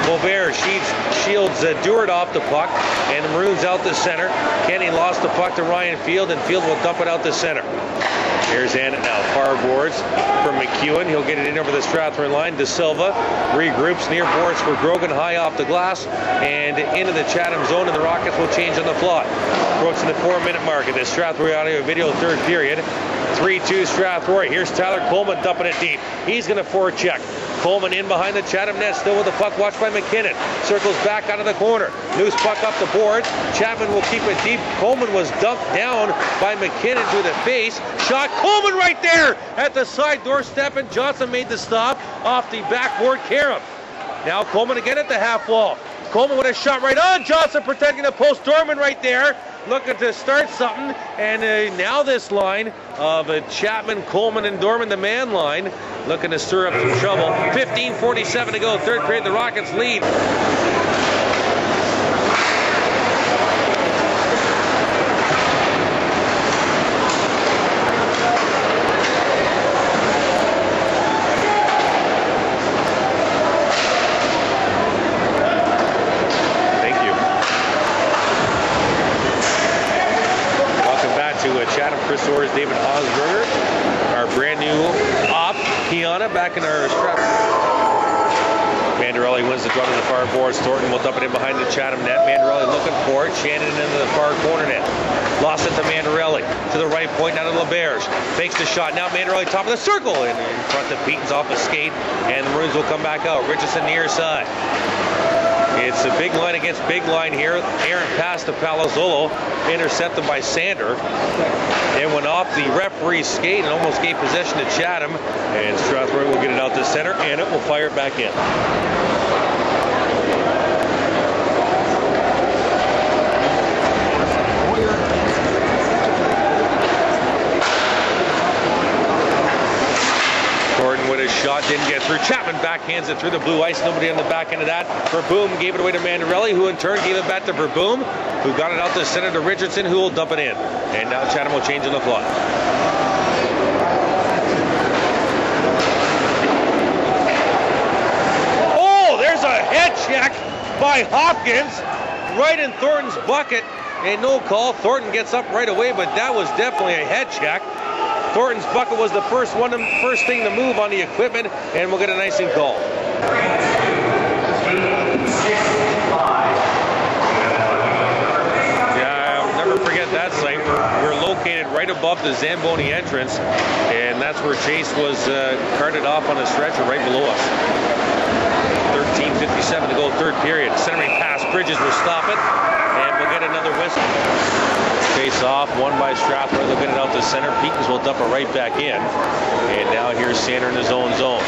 Boyer sheets, shields uh, Dewar off the puck. And the Maroons out to center. Kenney lost the puck to Ryan Field. And Field will dump it out to center. Here's Annett now. Far boards for McEwen. He'll get it in over the Strathroy line. Da Silva regroups near boards for Grogan. High off the glass. And into the Chatham zone. And the Rockets will change on the fly. Brooks in the four-minute mark in the Strathroy audio video third period. three two Strathroy. Here's Tyler Coleman dumping it deep. He's going to forecheck. Coleman in behind the Chatham net, still with the puck, watched by McKinnon. Circles back out of the corner. Loose puck up the boards. Chapman will keep it deep. Coleman was dumped down by McKinnon to the face. Shot Coleman right there at the side doorstep, and Johnson made the stop off the backboard carom. Now Coleman again at the half wall. Coleman with a shot right on. Johnson protecting the post. Dorman right there looking to start something. And uh, now this line of uh, Chapman, Coleman, and Dorman, the man line, looking to stir up some trouble. fifteen forty-seven to go. Third period, the Rockets lead. David Osberger, our brand new op, Kiana, back in our strap. Mandarelli wins the drop in the far boards. Thornton will dump it in behind the Chatham net. Mandarelli looking for it. Shannon into the far corner net. Lost it to Mandarelli. To the right point, now to LaBerge. Fakes the shot. Now Mandarelli top of the circle. And in front of Pietens off a skate. And the Maroons will come back out. Richardson near side. It's a big line against big line here. Aaron pass to Palazzolo, intercepted by Sander. It went off the referee's skate and almost gave possession to Chatham. And Strathroy will get it out to center, and it will fire it back in. Thornton with his shot, didn't get through. Chapman backhands it through the blue ice. Nobody on the back end of that. Verboom gave it away to Mandarelli, who in turn gave it back to Verboom, who got it out to center to Richardson, who will dump it in. And now Chatham will change on the fly. Oh, there's a head check by Hopkins right in Thornton's bucket. And no call. Thornton gets up right away, but that was definitely a head check. Thornton's bucket was the first one, first thing to move on the equipment, and we'll get an icing call. Yeah, I'll never forget that site. We're, we're located right above the Zamboni entrance, and that's where Chase was uh, carted off on a stretcher right below us. thirteen fifty-seven to go, third period. Centering pass, Bridges will stop it, and we'll get another whistle. Face off, won by Strathroy. They'll get it out to center. Pietens will dump it right back in. And now here's Sander in his own zone.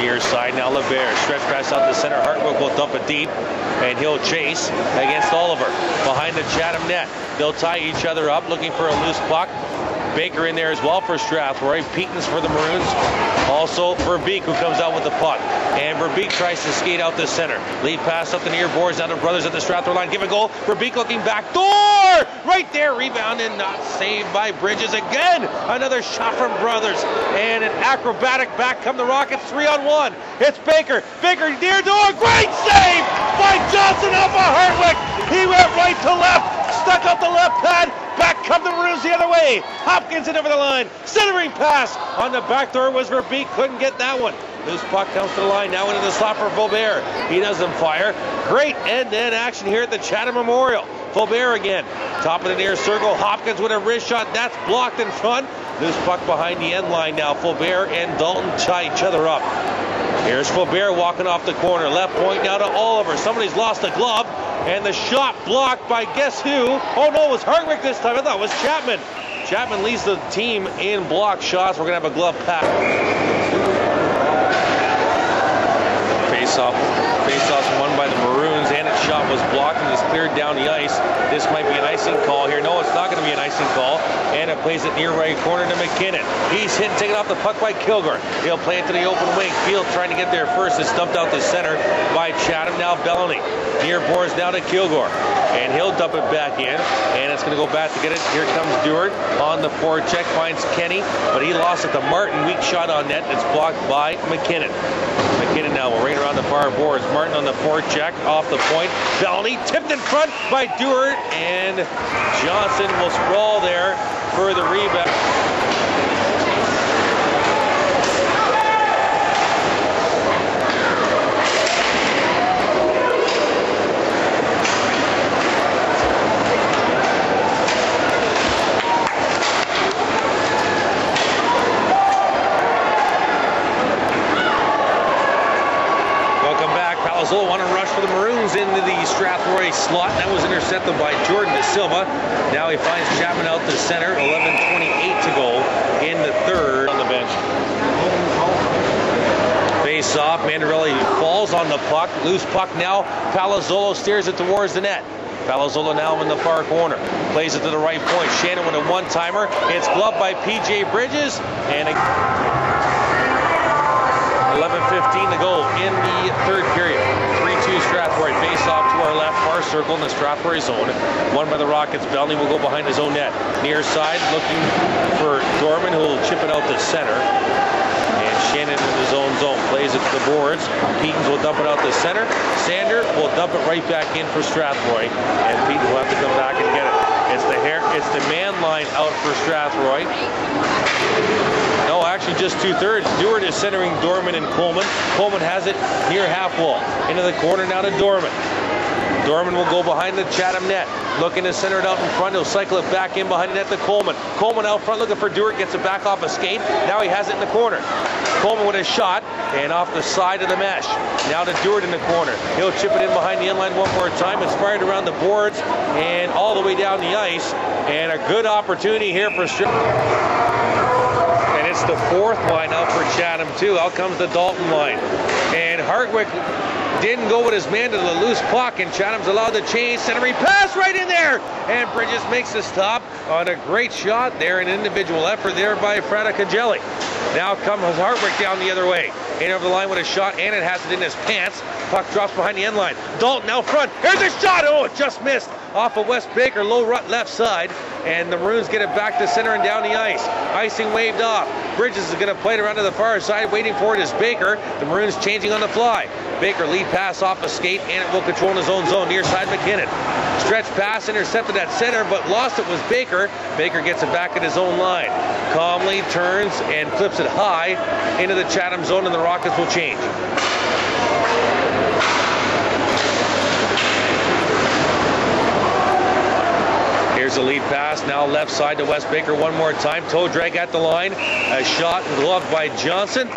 Near side, now LaBerge. Stretch pass out to center. Hartwick will dump it deep. And he'll chase against Oliver. Behind the Chatham net. They'll tie each other up, looking for a loose puck. Baker in there as well for Strathroy. Pietens for the Maroons. Also Verbeek, who comes out with the puck. And Verbeek tries to skate out the center. Lead pass up the near boards. Now the brothers at the Strathroy line. Give a goal. Verbeek looking back. Door! Right there. Rebound and not saved by Bridges again. Another shot from brothers. And an acrobatic back come the Rockets. Three on one. It's Baker. Baker near door. Great save by Johnson off of Hartwick. He went right to left. Stuck up the left pad. Back come the Maroons the other way. Hopkins in over the line. Centering pass on the back door was Verbeek. Couldn't get that one. Loose puck comes to the line. Now into the slot for Boyer. He doesn't fire. Great end-to-end action here at the Chatham Memorial. Boyer again. Top of the near circle. Hopkins with a wrist shot. That's blocked in front. Loose puck behind the end line now. Boyer and Dalton tie each other up. Here's Boyer walking off the corner. Left point now to Oliver. Somebody's lost a glove. And the shot blocked by guess who? Oh no, it was Hartwick this time. I thought it was Chapman. Chapman leads the team in block shots. We're going to have a glove pass. Face off. Face off won by the Maroons. And its shot was blocked and is cleared down the ice. This might be an icing call here. No, it's not going to be an icing call. And it plays it near right corner to McKinnon. He's hit and taken off the puck by Kilgour. He'll play it to the open wing. Field trying to get there first. It's dumped out to center by Chatham. Now Belony. Near boards now to Kilgour. And he'll dump it back in. And it's going to go back to get it. Here comes Dewar on the forecheck. Finds Kenny. But he lost it to Martin. Weak shot on net. It's blocked by McKinnon. McKinnon now will rain around the far boards. Martin on the forecheck. Off the point. Belony tipped in front by Dewar. And Johnson will sprawl there for the rebound. Welcome back. Palazzolo on a rush for the Maroons into the Strathroy slot. That was intercepted by Jordan De Silva. Now he finds Chapman out to center. eleven twenty-eight to go in the third on the bench. cuts off. Mandarelli falls on the puck. Loose puck now. Palazzolo steers it towards the net. Palazzolo now in the far corner. Plays it to the right point. Shannon with a one-timer. It's gloved by P J. Bridges. And eleven fifteen to go in the third period. three two Strathroy. Face off to our left. Far circle in the Strathroy zone. Won by the Rockets. Belony will go behind his own net. Near side looking for Dorman, who will chip it out to center. Shannon in his own zone, plays it to the boards. Pietens will dump it out to center. Sander will dump it right back in for Strathroy, and Pietens will have to come back and get it. It's the hair, it's the man line out for Strathroy. No, actually just two-thirds. Dewar is centering Dorman and Coleman. Coleman has it near half wall. Into the corner now to Dorman. Dorman will go behind the Chatham net, looking to center it out in front. He'll cycle it back in behind the net to Coleman. Coleman out front looking for Dewar, gets it back off a skate. Now he has it in the corner. Coleman with a shot, and off the side of the mesh. Now to Dewar in the corner. He'll chip it in behind the inline one more time. It's fired around the boards and all the way down the ice. And a good opportunity here for Str- And it's the fourth line up for Chatham, too. Out comes the Dalton line. And Hartwick didn't go with his man to the loose puck, and Chatham's allowed to change. Centering pass right in there, and Bridges makes the stop on a great shot there, an individual effort there by Fraticagelli. Now comes Hartwick down the other way, in over the line with a shot, and it has it in his pants. Puck drops behind the end line. Dalton out front. Here's a shot. Oh, it just missed off of West Baker, low rut left side, and the Maroons get it back to center and down the ice. Icing waved off. Bridges is going to play it around to the far side. Waiting for it is Baker. The Maroons changing on the fly. Baker lead pass off a skate, and it will control in his own zone. Near side, McKinnon. Stretch pass intercepted at center, but lost it was Baker. Baker gets it back at his own line. Calmly turns and flips it high into the Chatham zone, and the Rockets will change. Here's the lead pass, now left side to West Baker one more time. Toe drag at the line. A shot gloved by Johnston.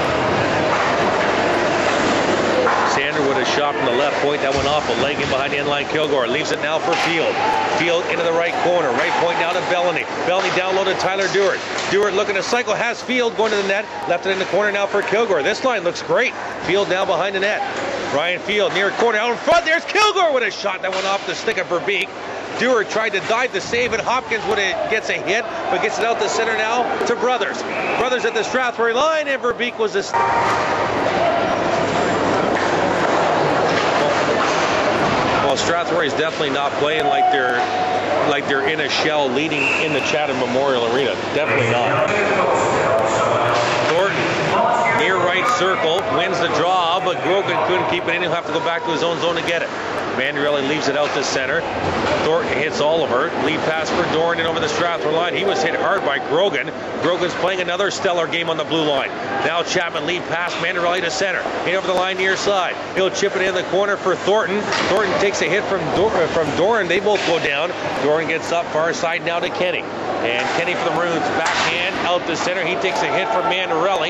Sander with a shot from the left point. That went off a leg in behind the inline. Kilgour leaves it now for Field. Field into the right corner. Right point now to Belony. Belony down low to Tyler Dewar. Dewar looking to cycle. Has Field going to the net. Left it in the corner now for Kilgour. This line looks great. Field now behind the net. Ryan Field near corner. Out in front. There's Kilgour with a shot that went off the stick of Verbeek. Dewar tried to dive to save it. Hopkins with it gets a hit, but gets it out the center now to Brothers. Brothers at the Strathroy line, and Verbeek was the Well, Strathroy is definitely not playing like they're like they're in a shell leading in the Chatham Memorial Arena. Definitely not. Thornton, near right circle, wins the draw, but Grogan couldn't keep it in. He'll have to go back to his own zone to get it. Mandarelli leaves it out to center. Thornton hits Oliver. Lead pass for Doran and over the Strathroy line. He was hit hard by Grogan. Grogan's playing another stellar game on the blue line. Now Chapman lead pass, Mandarelli to center. Hit over the line near side. He'll chip it in the corner for Thornton. Thornton takes a hit from, Dor- from Doran. They both go down. Doran gets up far side now to Kenney. And Kenney for the Maroons. Backhand out to center. He takes a hit from Mandarelli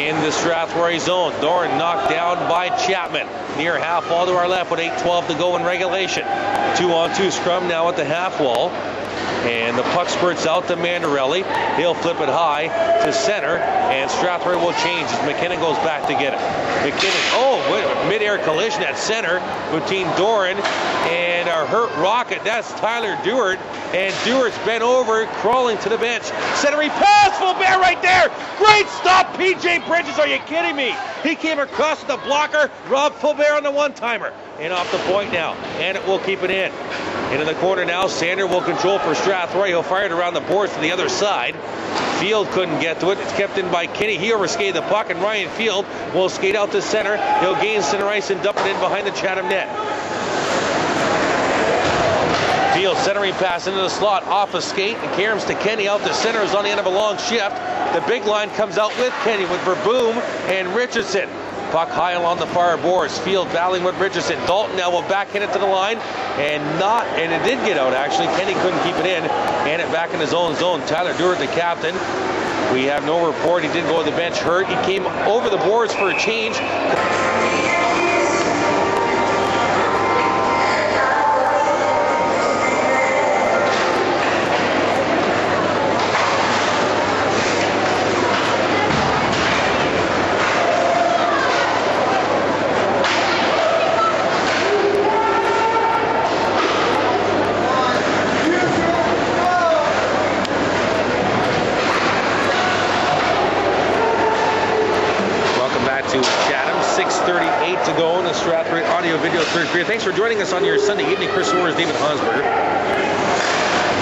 in the Strathroy zone. Doran knocked down by Chapman. Near half wall to our left with eight twelve to go in regulation. Two on two scrum now at the half wall. And the puck spurts out to Mandarelli. He'll flip it high to center, and Strathroy will change as McKinnon goes back to get it. McKinnon, oh, wait, mid-air collision at center between Doran and a hurt Rocket. That's Tyler Dewar, and Dewar's bent over, crawling to the bench. Centering pass, full bear right there. Great stop, P J. Bridges, are you kidding me? He came across the blocker, Rob Fulbert on the one-timer. And off the point now, and it will keep it in. Into the corner now, Sander will control for Strathroy. He'll fire it around the boards to the other side. Field couldn't get to it. It's kept in by Kenney. He overskated the puck, and Ryan Field will skate out to center. He'll gain center ice and dump it in behind the Chatham net. Field centering pass into the slot, off a skate, and caroms to Kenney out to center. Is on the end of a long shift. The big line comes out with Kenney with Verboom and Richardson. Puck high along the far boards. Field battling with Richardson. Dalton now will backhand it to the line, and not, and it did get out actually. Kenney couldn't keep it in, and it back in his own zone. Tyler Dewar, the captain. We have no report. He did go to the bench hurt. He came over the boards for a change. eight to go in the Strathroy Audio Video Third Period. Thanks for joining us on your Sunday evening. Chris Soares, David Hansberger,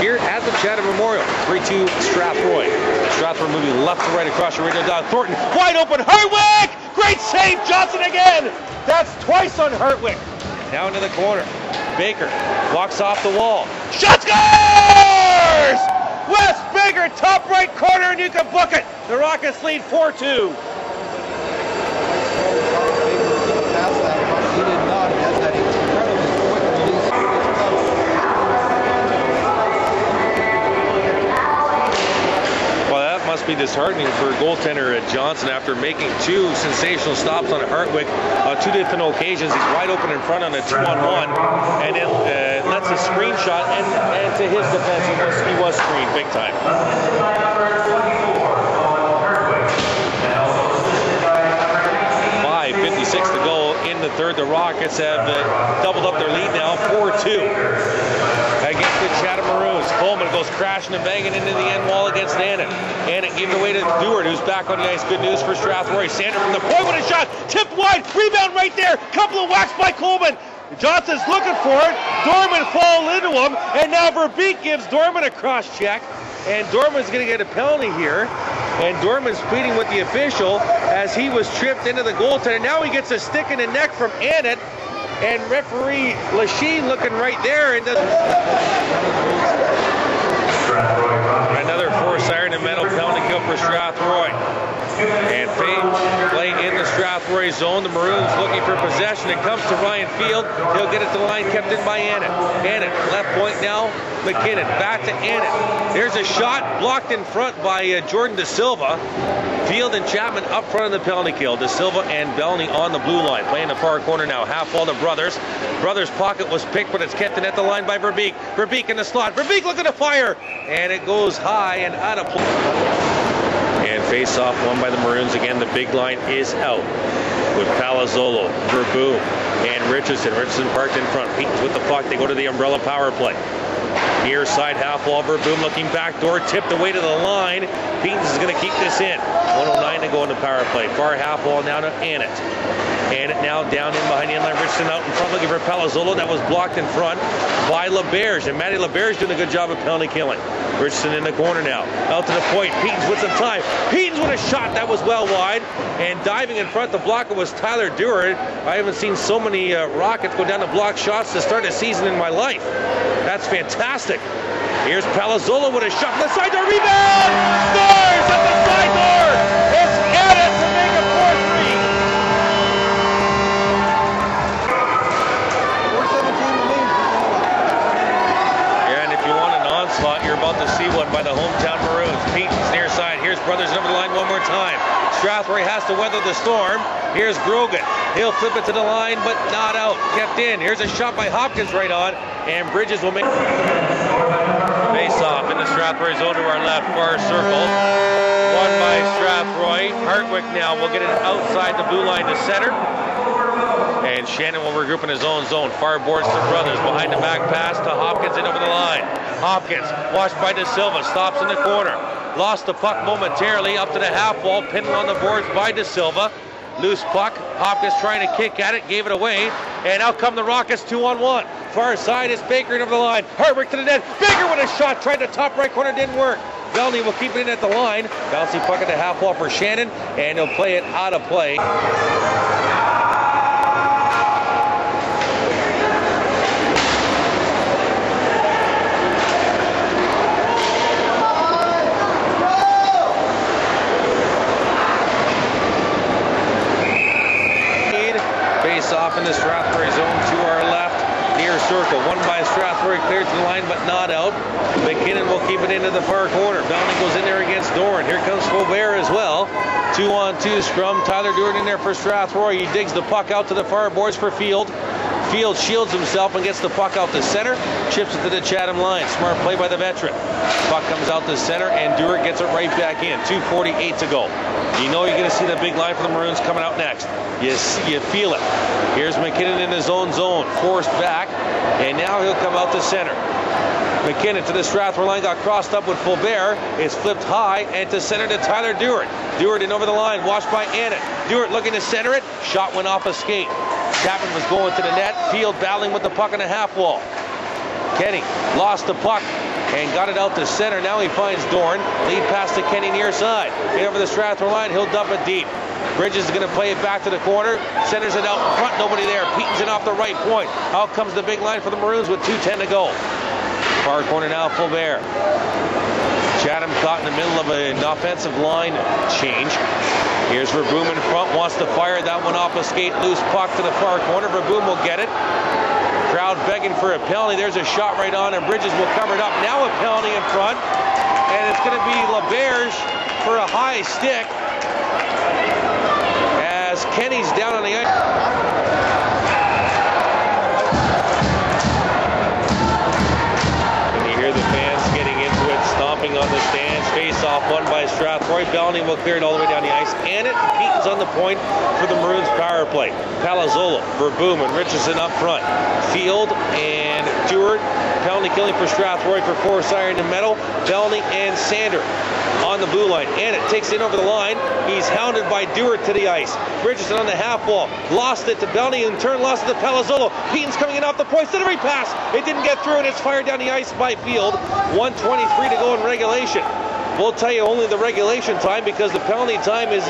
here at the Chatham Memorial. three two Strathroy. Strathroy moving left to right across your radio dot. Thornton, wide open, Hartwick! Great save, Johnson again! That's twice on Hartwick. Down to the corner. Baker blocks off the wall. Shot scores! Wes Baker, top right corner, and you can book it. The Rockets lead four two. Must be disheartening for goaltender Johnson after making two sensational stops on Hartwick on two different occasions. He's wide open in front on a two on one, and it uh, lets a screenshot, and, and to his defense, he was, he was screened big time. fifty-six to go in the third. The Rockets have uh, doubled up their lead now, four two against the Chatham Maroons. Coleman goes crashing and banging into the end wall against Annett. Annett gave it away to Dewar, who's back on the ice. Good news for Strathroy. Sander from the point with a shot, tipped wide, rebound right there. Couple of whacks by Coleman. Johnson's looking for it. Dorman falls into him, and now Verbeek gives Dorman a cross check, and Dorman's going to get a penalty here. And Dorman's pleading with the official as he was tripped into the goaltender. Now he gets a stick in the neck from Annett, and referee Lachine looking right there. And another forced iron and metal penalty kill for Strathroy. And play in the Strathroy zone. The Maroons looking for possession. It comes to Ryan Field. He'll get it to the line, kept in by Annett. Annett, left point now. McKinnon back to Annett. There's a shot blocked in front by uh, Jordan De Silva. Field and Chapman up front of the penalty kill. De Silva and Belony on the blue line. Playing the far corner now. Half wall to Brothers. Brothers' pocket was picked, but it's kept in at the line by Verbeek. Verbeek in the slot. Verbeek looking to fire. And it goes high and out of play. And face-off won by the Maroons. Again, the big line is out with Palazzolo, Verboom, and Richardson. Richardson parked in front. Pietens with the puck. They go to the umbrella power play. Near side half wall, Verboom looking back door, tipped away to the line. Pietens is going to keep this in. one oh nine to go in the power play. Far half wall now to Annett. Annett now down in behind the inline. Richardson out in front looking for Palazzolo. That was blocked in front by LaBerge. And Matty LaBerge doing a good job of penalty killing. Richardson in the corner now. Out to the point. Pietens with some time. Pietens with a shot that was well wide. And diving in front, the blocker was Tyler Dewar. I haven't seen so many uh, Rockets go down to block shots to start a season in my life. That's fantastic. Here's Palazzolo with a shot. The side door rebound! Scores at the side door! It's Annett to make a four three. Yeah, and if you want an onslaught, you're about to see one by the hometown Maroons. Pietens near side. Here's Brothers over the line one more time. Strathroy has to weather the storm. Here's Grogan. He'll flip it to the line, but not out. Kept in. Here's a shot by Hopkins right on, and Bridges will make face-off in the Strathroy zone to our left far circle. Won by Strathroy. Hartwick now will get it outside the blue line to center. And Shannon will regroup in his own zone. Far boards to Brothers. Behind the back pass to Hopkins and over the line. Hopkins, watched by De Silva, stops in the corner. Lost the puck momentarily up to the half wall, pinned on the boards by De Silva. Loose puck. Hopkins trying to kick at it. Gave it away. And out come the Rockets two on one. Far side is Baker over the line. Hartwick to the net. Baker with a shot. Tried to top right corner. Didn't work. Belony will keep it in at the line. Bouncy puck at the half wall for Shannon. And he'll play it out of play. Off in the Strathroy zone to our left, near circle. One by Strathroy, cleared to the line, but not out. McKinnon will keep it into the far corner. Belony goes in there against Doran. Here comes Boyer as well. Two on two scrum. Tyler Dewar in there for Strathroy. He digs the puck out to the far boards for Field. Field shields himself and gets the puck out to center. Chips it to the Chatham line. Smart play by the veteran. Puck comes out to center, and Dewar gets it right back in. two forty-eight to go. You know you're going to see the big line for the Maroons coming out next. You see, you feel it. Here's McKinnon in his own zone. Forced back, and now he'll come out to center. McKinnon to the Strathroy line, got crossed up with Fulbert. It's flipped high and to center to Tyler Dewar. Dewar in over the line, washed by Annett. Dewar looking to center it. Shot went off a skate. Chapman was going to the net. Field battling with the puck on the half wall. Kenney lost the puck and got it out to center. Now he finds Doran. Lead pass to Kenney near side. Get over the Strathroy line. He'll dump it deep. Bridges is going to play it back to the corner. Centers it out in front. Nobody there. Pietens it off the right point. Out comes the big line for the Maroons with two ten to go. Far corner now, Fulbert. Chatham caught in the middle of an offensive line change. Here's Verboom in front. Wants to fire that one off a skate. Loose puck to the far corner. Verboom will get it. Crowd begging for a penalty. There's a shot right on, and Bridges will cover it up. Now a penalty in front, and it's going to be LaBerge for a high stick as Kenny's down on the ice. And you hear the fans getting into it, stomping on the stands. Face-off won by Strathroy. Belony will clear it all the way down the ice. Annett Pietens on the point for the Maroons power play. Palazzolo, Verboom, and Richardson up front. Field and Dewar. Penalty killing for Strathroy for four siren to medal. Belony and Sander on the blue line. Annett takes it over the line. He's hounded by Dewar to the ice. Richardson on the half wall. Lost it to Belony. In turn, lost it to Palazzolo. Pietens coming in off the point. Centering pass. It didn't get through, and it's fired down the ice by Field. one twenty-three to go in regulation. We'll tell you only the regulation time because the penalty time is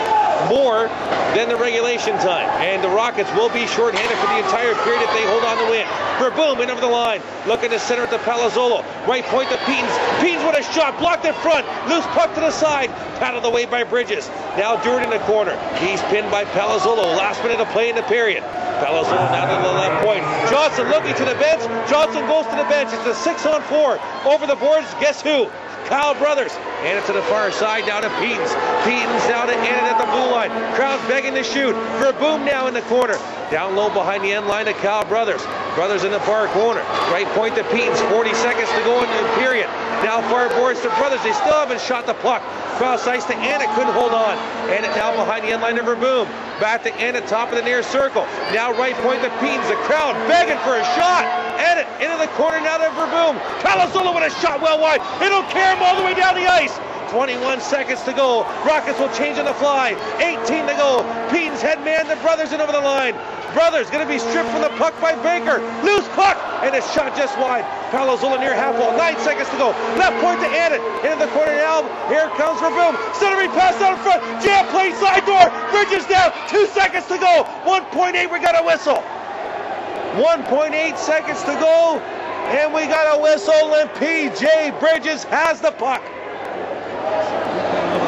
more than the regulation time. And the Rockets will be shorthanded for the entire period if they hold on to win. Verboom in over the line. Looking to center at the Palazzolo. Right point to Pietens. Pietens with a shot. Blocked in front. Loose puck to the side. Paddled away by Bridges. Now Dewar in the corner. He's pinned by Palazzolo. Last minute of play in the period. Palazzolo now to the left point. Johnston looking to the bench. Johnston goes to the bench. It's a six on four. Over the boards. Guess who? Cal Brothers. And it's to the far side, down to Pietens. Pietens down to Annett at the blue line. Crowd begging to shoot. Verboom now in the corner. Down low behind the end line to Cal Brothers. Brothers in the far corner. Right point to Pietens. forty seconds to go in the period. Now far boards to Brothers. They still haven't shot the puck. Cross ice to Annett. Couldn't hold on. Annett now behind the end line to Verboom. Back to Annett, top of the near circle. Now right point to Pietens. The crowd begging for a shot. Annett into the corner now to Verboom. Palazzolo with a shot well wide. It'll carry him all the way down the ice. twenty-one seconds to go. Rockets will change on the fly. eighteen to go. Pietens head man to Brothers and over the line. Brothers going to be stripped from the puck by Baker. Loose puck and a shot just wide. Palazzolo near half wall. Nine seconds to go. Left point to Annett. Into the corner now. Here comes Verboom. Centering pass out in front. Jam play side door. Bridges down. Two seconds to go. one point eight. We got a whistle. one point eight seconds to go. And we got a whistle. And P J. Bridges has the puck.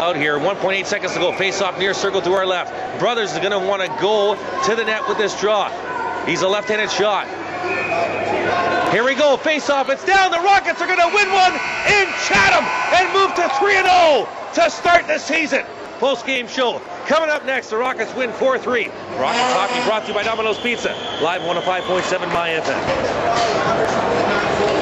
Out here, one point eight seconds to go. Face-off near circle to our left. Brothers is going to want to go to the net with this draw. He's a left-handed shot. Here we go. Face-off. It's down. The Rockets are going to win one in Chatham and move to three and oh to start the season. Post-game show coming up next. The Rockets win four three. Rockets hockey brought to you by Domino's Pizza. Live one oh five point seven My F M.